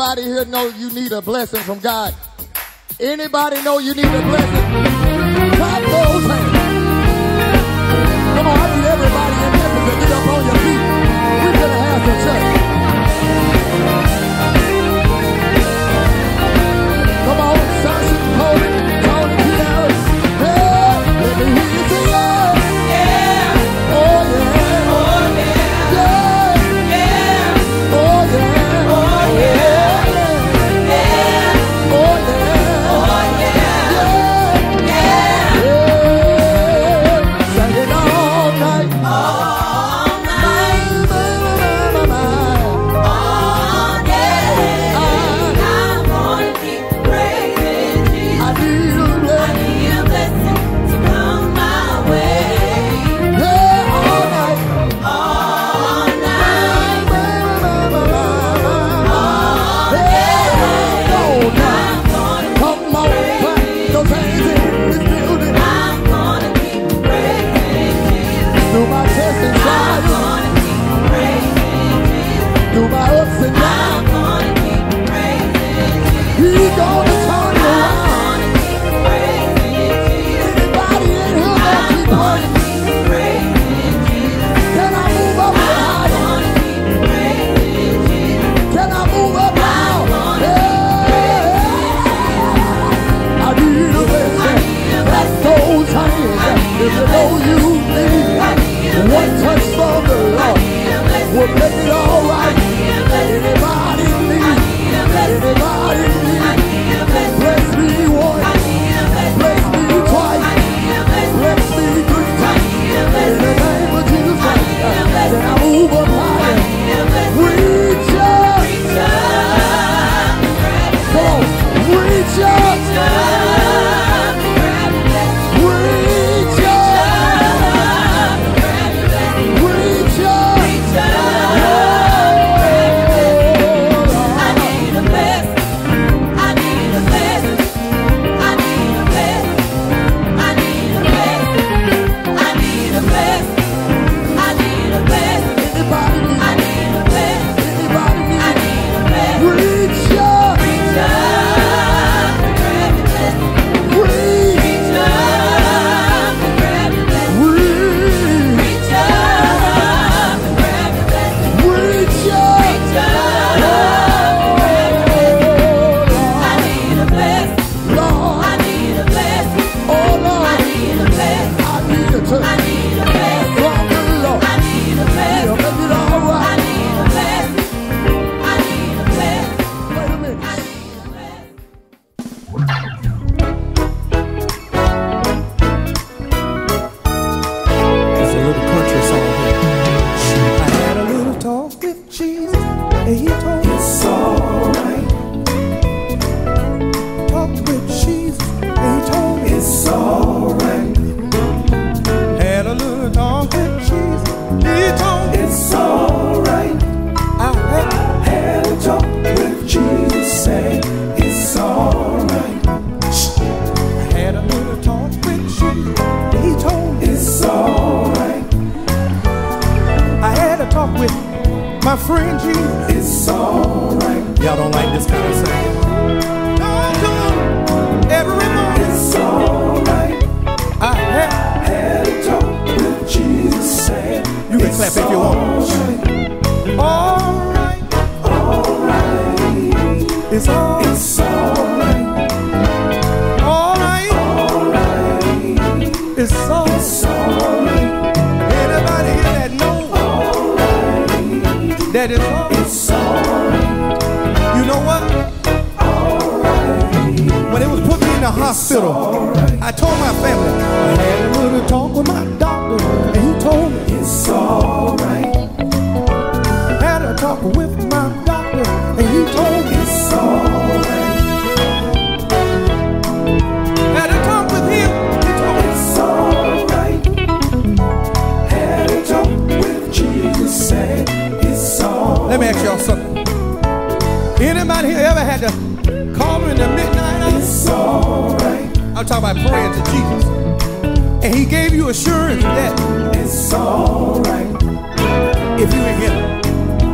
Anybody here know you need a blessing from God? Anybody know you need a blessing? Clap those hands. Come on, I need everybody in Memphis to get up on your feet. We're going to have some church.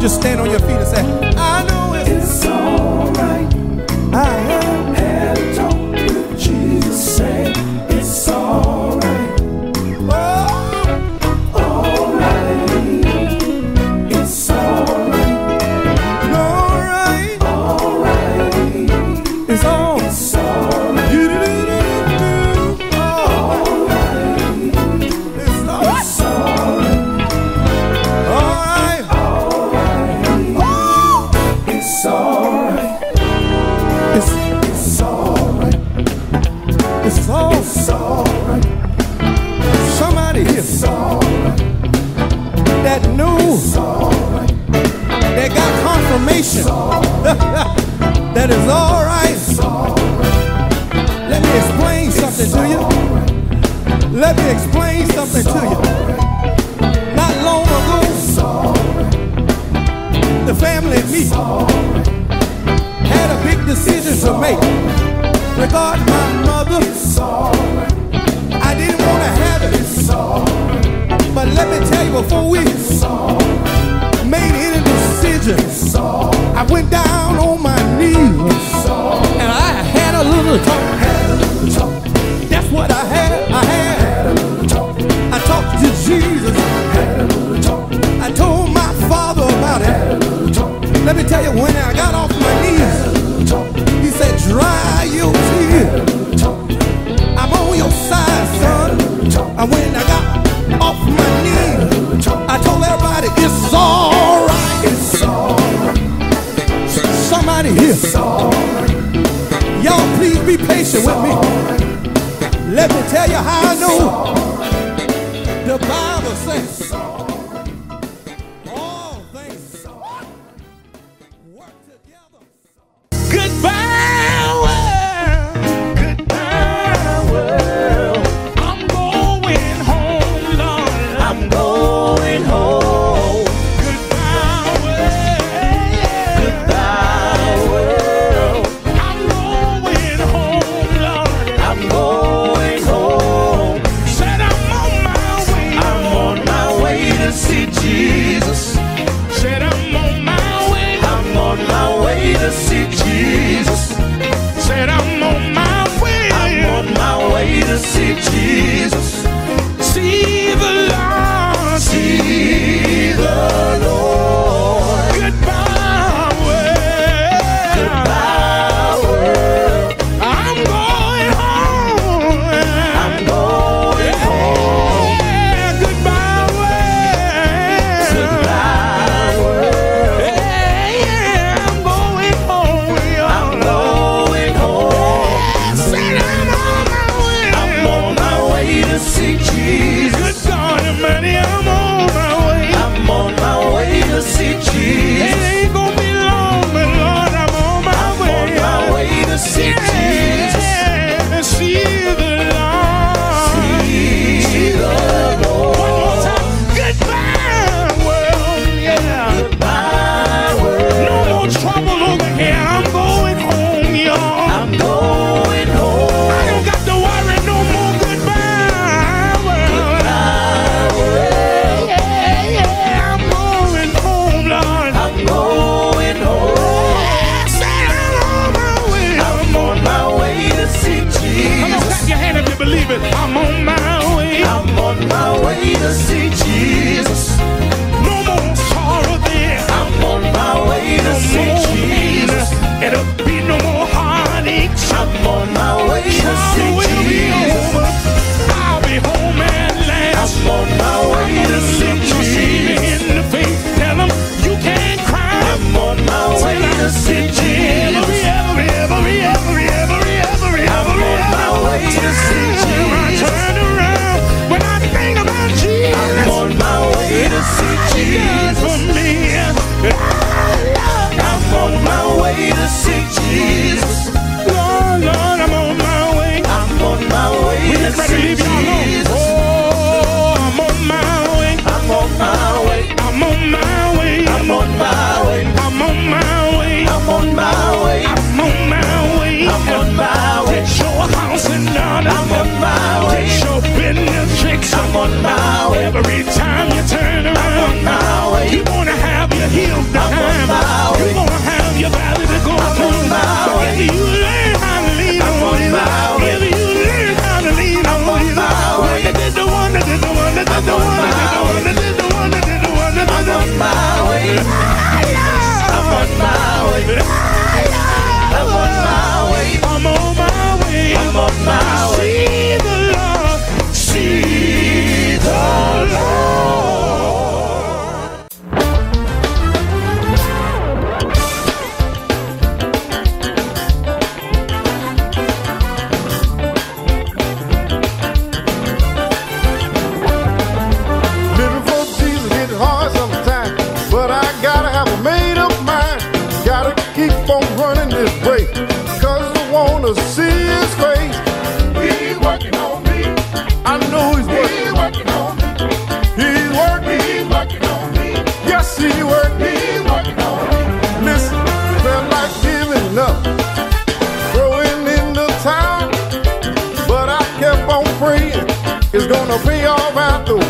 Just stand on your feet and say, I know it's, it's all right. salvation that is all right. Let me explain something to you. Let me explain something to you. Not long ago, the family and me had a big decision to make regarding my mother. I didn't want to have it, but let me tell you, before we made any decisions, I went down on my knees and I had a little talk. That's what I had. I had a little talk. I talked to Jesus. I told my father about it. Let me tell you, when I got off my knees, he said, "Dry your tears. I'm on your side, son." And when I got off my knees, I told everybody, it's all. Somebody here, y'all please be patient with me. Let me tell you how I know. The Bible says all things work together. Goodbye world, goodbye world. I'm going home, Lord. I'm going home. To see Jesus, see the Lord, see the Lord. Goodbye world, goodbye world. I'm going home, I'm going yeah. home. Yeah. Goodbye world, goodbye world. Yeah, yeah. I'm going home, I'm going home. Said I'm on my to see Jesus. Good God Almighty, I'm on my way. I'm on my way to see Jesus. It ain't gonna be long, but Lord, I'm on my I'm way. I'm on my way to see yeah. Jesus. See the Lord. See, see the Lord. One more time. Goodbye world, yeah. Goodbye world. No more trouble over here. I'm going home, y'all. I'm going home. I don't got to worry no more. Believe it, I'm on my way. I'm on my way to see Jesus. No more sorrow there. I'm on my way to see Jesus. It'll be no more heartaches. I'm on my way to see Jesus. I'll be home at last. I'm on my way to see Jesus. In the face, tell him you can't cry. I'm on my way to see Jesus. Every, every, every, every, every, every. Turn around when I think about Jesus.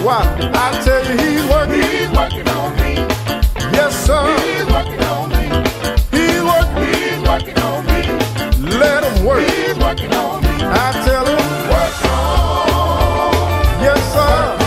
Why? I tell you, he's working. He's working on me. Yes, sir. He's working on me. He's working. He's working on me. Let him work. He's working on me. I tell him, work on. Yes, sir.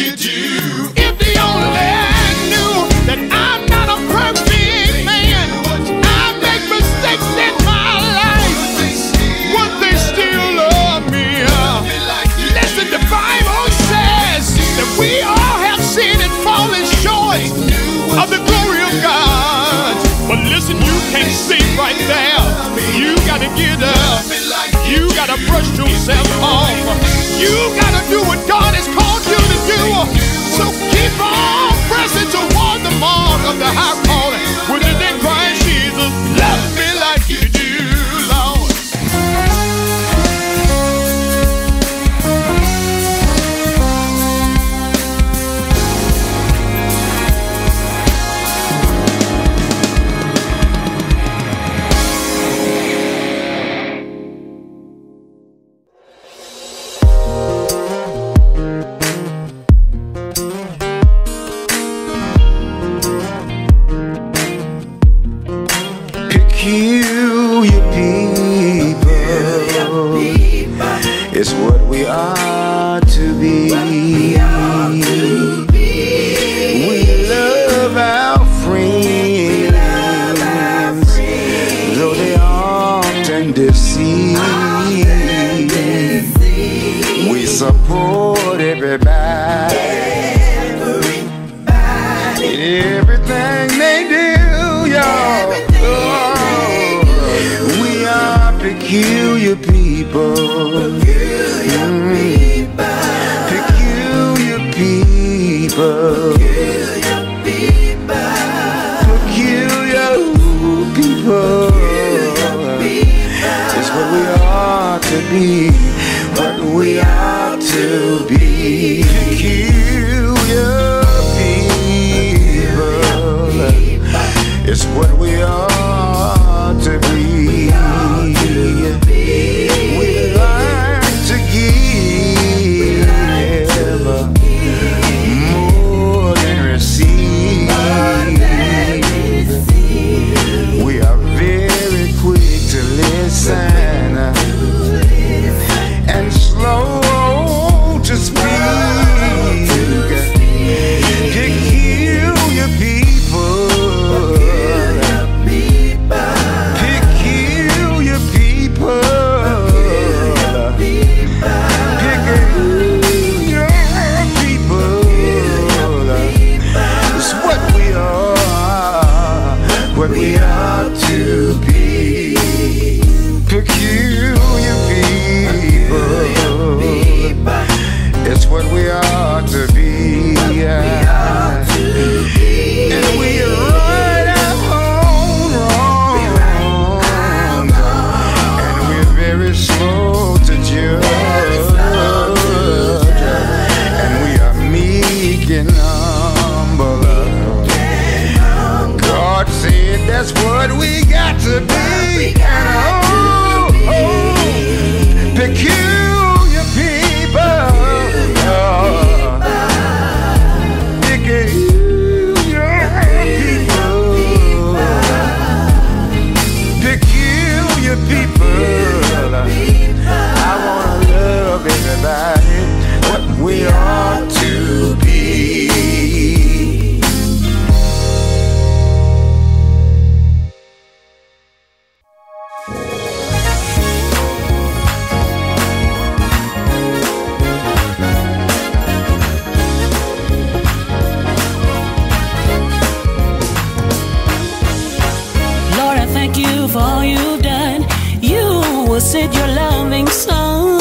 you do. If the only I knew that I'm not a perfect man, I make mistakes in my life, would they still love me? Listen, the Bible says that we all have sinned and fallen short of the glory of God. But listen, you can't sit right there. You gotta get up. You gotta brush yourself off. You gotta do what God has called you to do. So keep on pressing toward the mark of the high calling, which is in Christ Jesus. Love me like you do, Lord. It's what we are to be. We, are to be. We, love our friends, we love our friends, though they often deceive. Often deceive. We support everybody, everybody. In everything they do, y'all. Oh. We are peculiar people. Peculiar people, peculiar people, it's what we ought to be, what we ought to be. Peculiar people, it's what we ought to be. We learn to give and slow to speak. Peculiar people, peculiar people, peculiar people, it's what we are, what we are to be. Peculiar people, it's what we ought to be, and we right our own wrong, and we're very slow to judge, and we are meek and humble. God said that's what we got to be, and peculiar people, peculiar people, peculiar people. I want to love everybody, what we ought to be. For all you've done, you will send your loving son.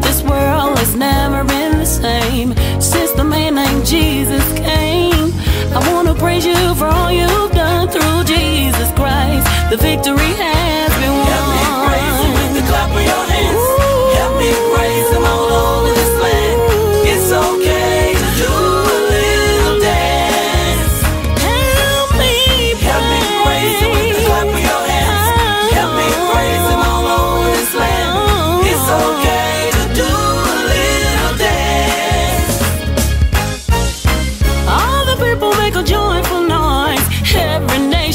This world has never been the same since the man named Jesus came. I want to praise you for all you've done through Jesus Christ. The victory has been won. Help me praise him with the clap of your hands. Ooh. Help me praise him all over this land. It's okay to do a little dance. Help me praise, help me praise him with the clap of your hands.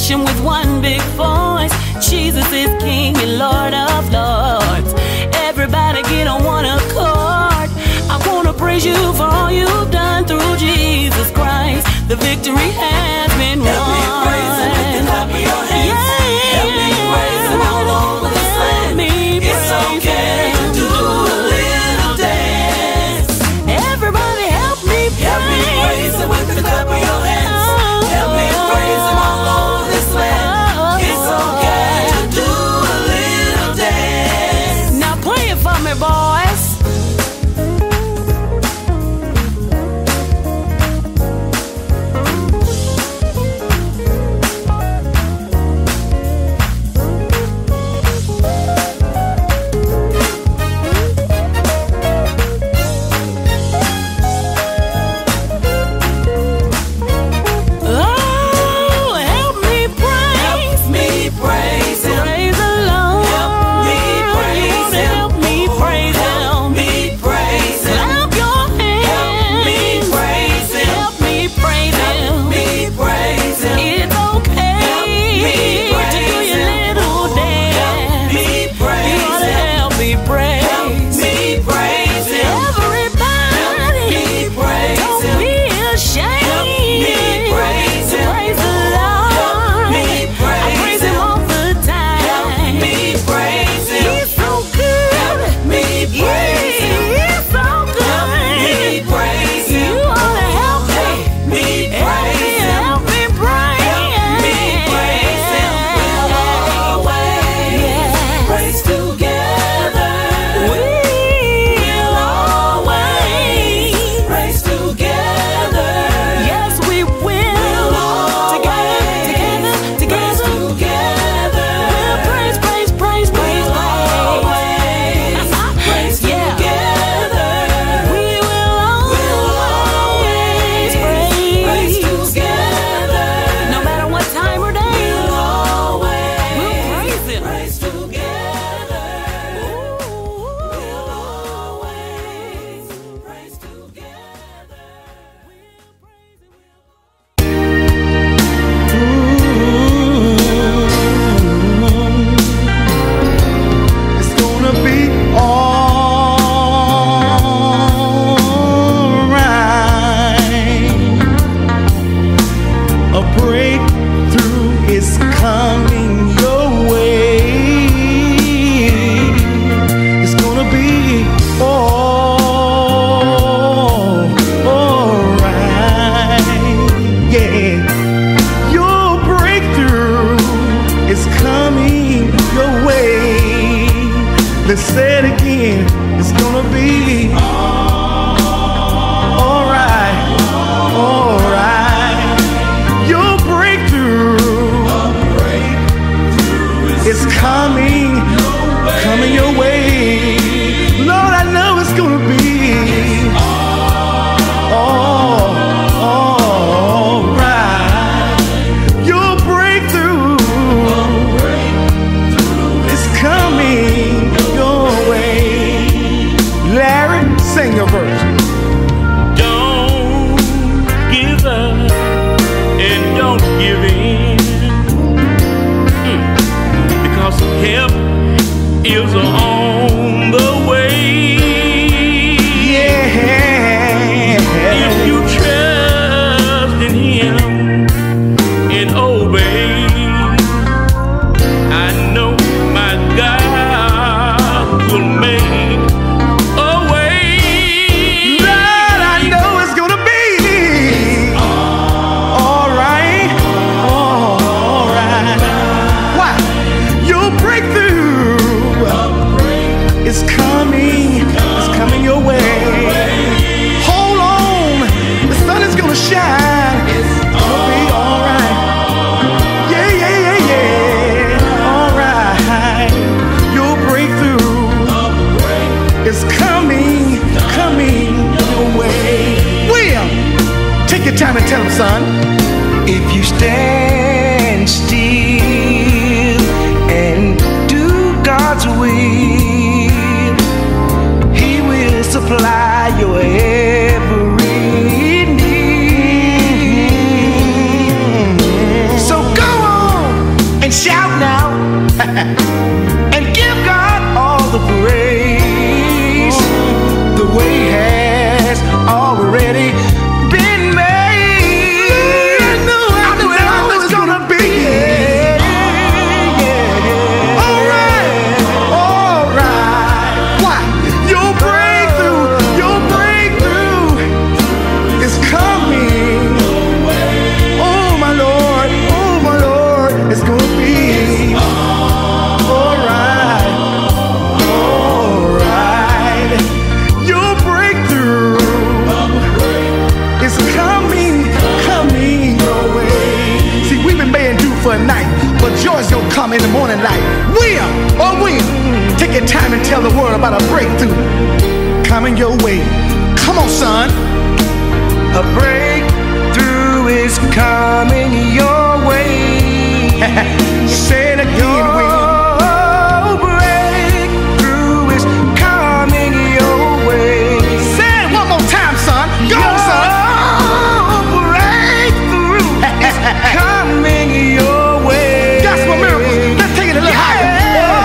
With one big voice, Jesus is King and Lord of Lords. Everybody get on one accord. I want to praise you for all you've done through The victory has been won. Help me praise Him with the clap of your hands. Yeah. Help me praise Him all over this land. It's okay to do a little dance. Everybody help me praise. Help me praise Him with the clap of your hands. Help me praise Him all over this land. It's okay to do a little dance. Now play it for me, boys. Already been made. Come on, son. A breakthrough is coming your way. Say it again, Will. We've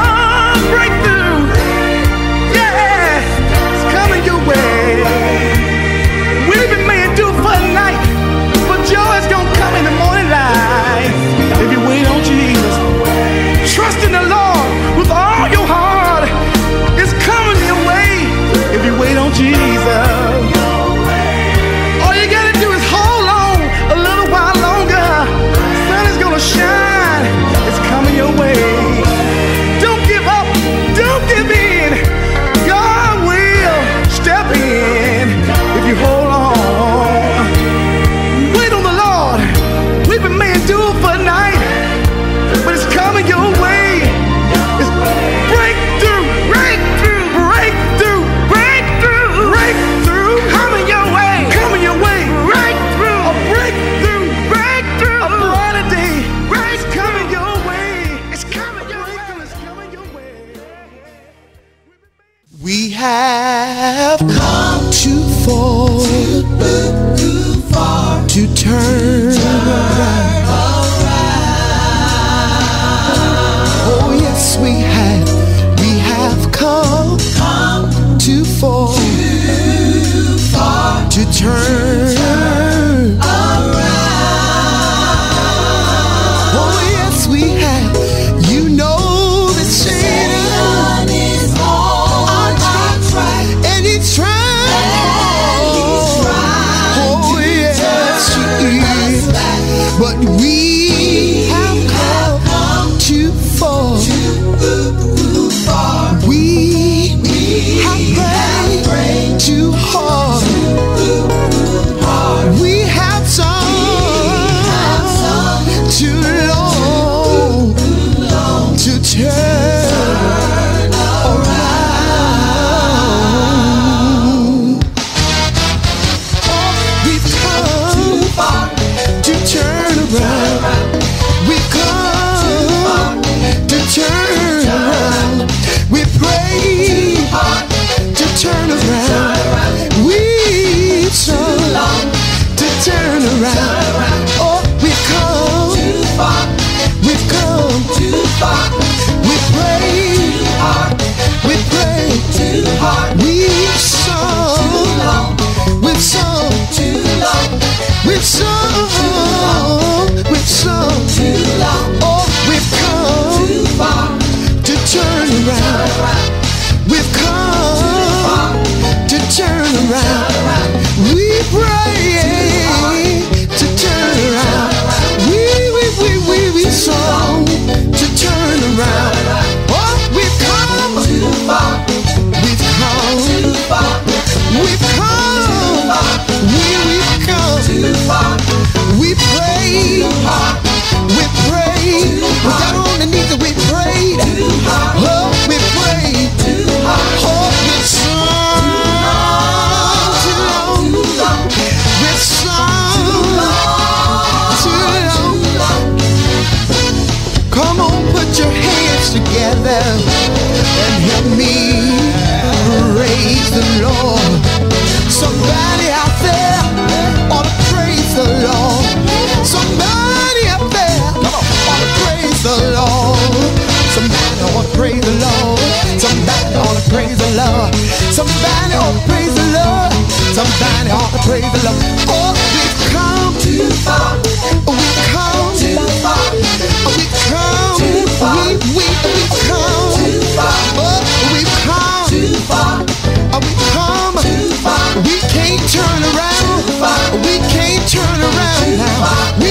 come too far.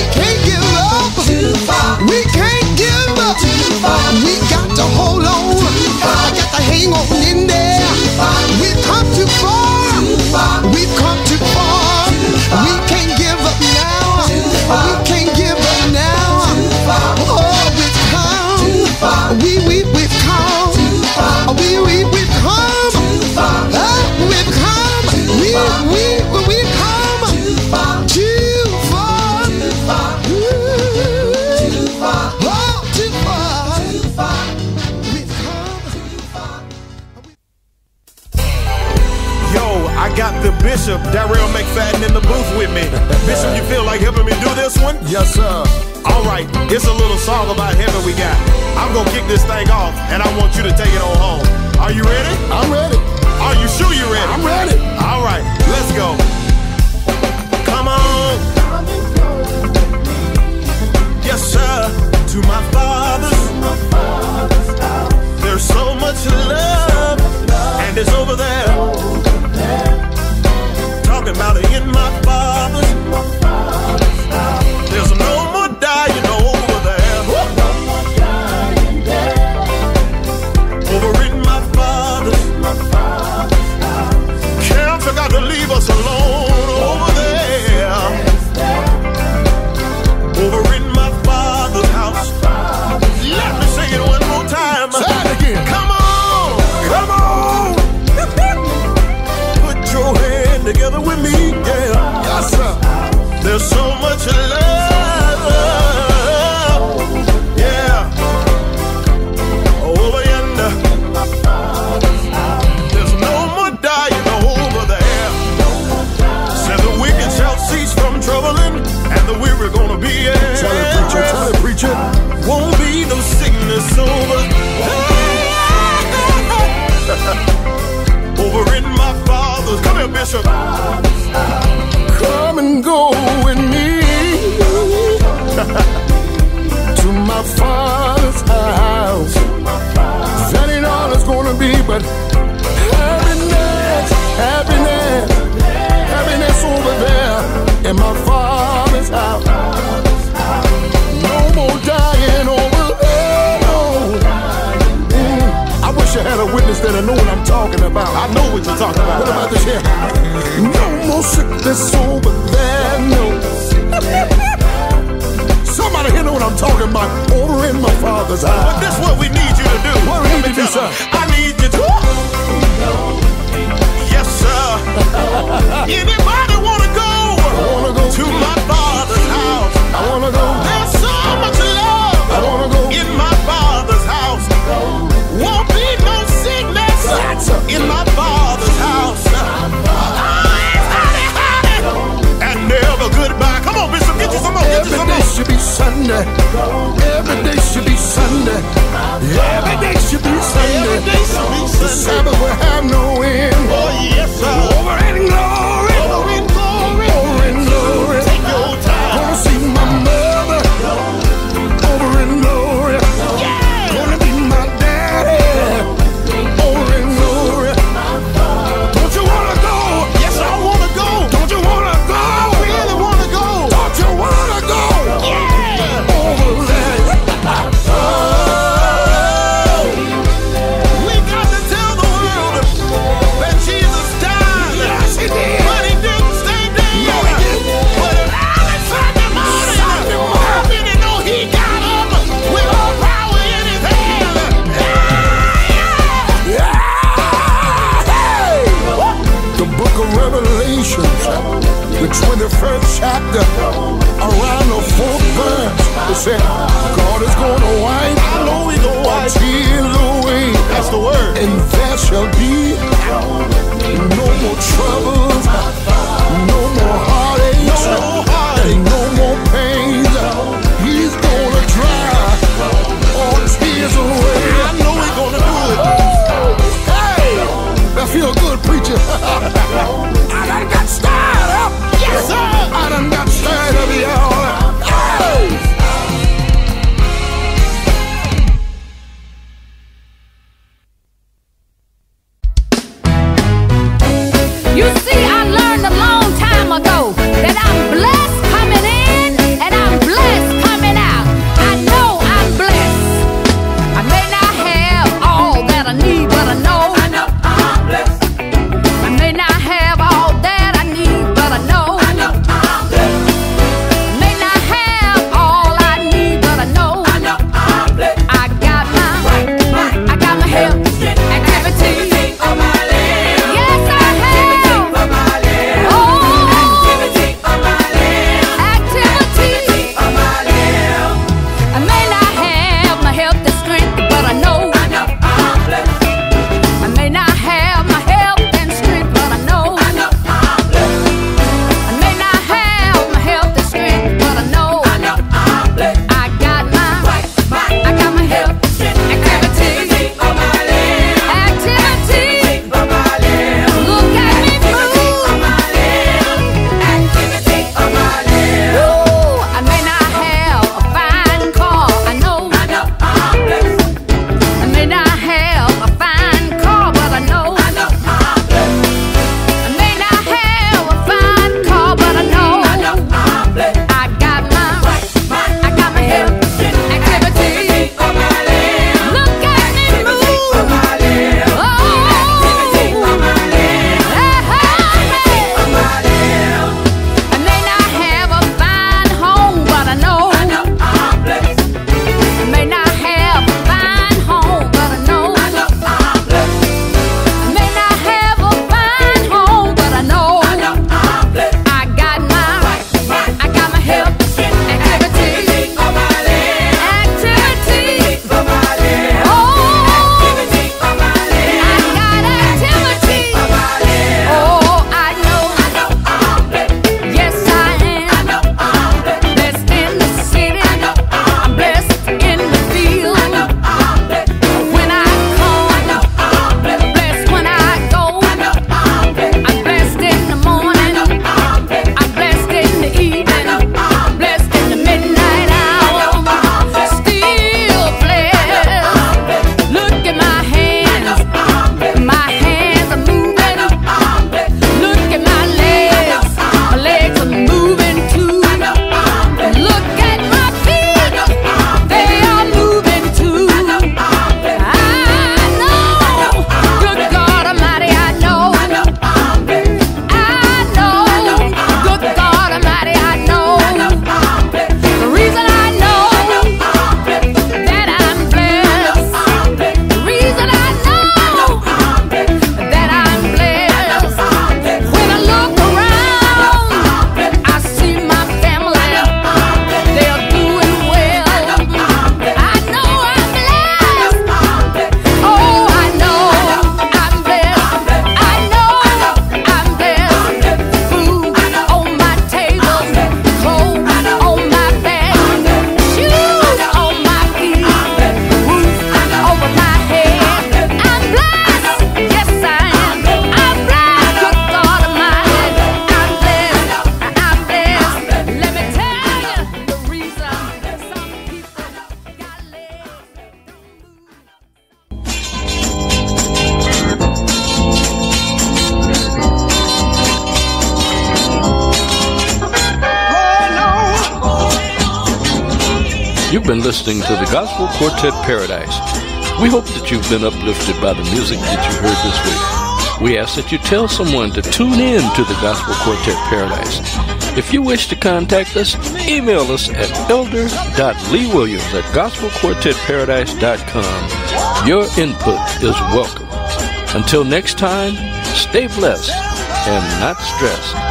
We can't give up now. We can't Darrell McFadden in the booth with me. Bishop, you feel like helping me do this one? Yes, sir. All right, it's a little song about heaven we got. I'm gonna kick this thing off, and I want you to take it on home. Are you ready? I'm ready. Are you sure you're ready? I'm ready. All right, let's go. Come on. Yes, sir. To my Father's, there's so much love, and it's over there. Talking about it in my Father's, there's no more dying over there. Over in my Father's, can't forget to leave us alone. There's so much love, yeah, over yonder. There's no more dying over there. Said the wicked shall cease from troubling, and the weary gonna be at rest. Tell it, preacher, tell it, preacher. Won't be no sickness over. Over in my Father's. Come here, Bishop. Come and go with me to my Father's house. That ain't all it's gonna be, but happiness, happiness, happiness over there in my Father's house. No more dying over there. Mm. I wish I had a witness that I know what I'm talking about. I know what you're talking about. What about this here? No. No sickness over there, no. Somebody here know what I'm talking about. Over in my Father's house. But this is what we need you to do. What we need you to do, sir? I need you to. Yes, sir. Anybody wanna go? I wanna go to my Father's house. I wanna go. There's so much love. I wanna go in my Father's house. Won't be no sickness in my Father's house. Goodbye. Come on, Bishop, get you some more. Get you some more. Every day should be Sunday. Every day should be Sunday. Every day should be Sunday. Every day should be Sunday. The Sabbath will have no end. Oh, yes, sir. Over in glory. Over in glory. Over in glory. Take your time. Gonna see my mother. Over in glory. Yeah. Gonna be my daddy. Over in glory. Don't you wanna go? Yes, I wanna go. Don't you wanna go? twenty-first chapter, around the fourth verse, it said, God is gonna wipe, I know He gonna wipe, tears away. That's the word. And there shall be no more troubles, no more heartaches, and no more pains. He's gonna dry all tears away. I know He's gonna do it. Hey, that feel good, preacher. I gotta get started up. Yes, sir. I done got tired of y'all. Oh! You see, I learned You've been listening to the Gospel Quartet Paradise. We hope that you've been uplifted by the music that you heard this week. We ask that you tell someone to tune in to the Gospel Quartet Paradise. If you wish to contact us, email us at elder.leewilliams at gospelquartetparadise.com. Your input is welcome. Until next time, stay blessed and not stressed.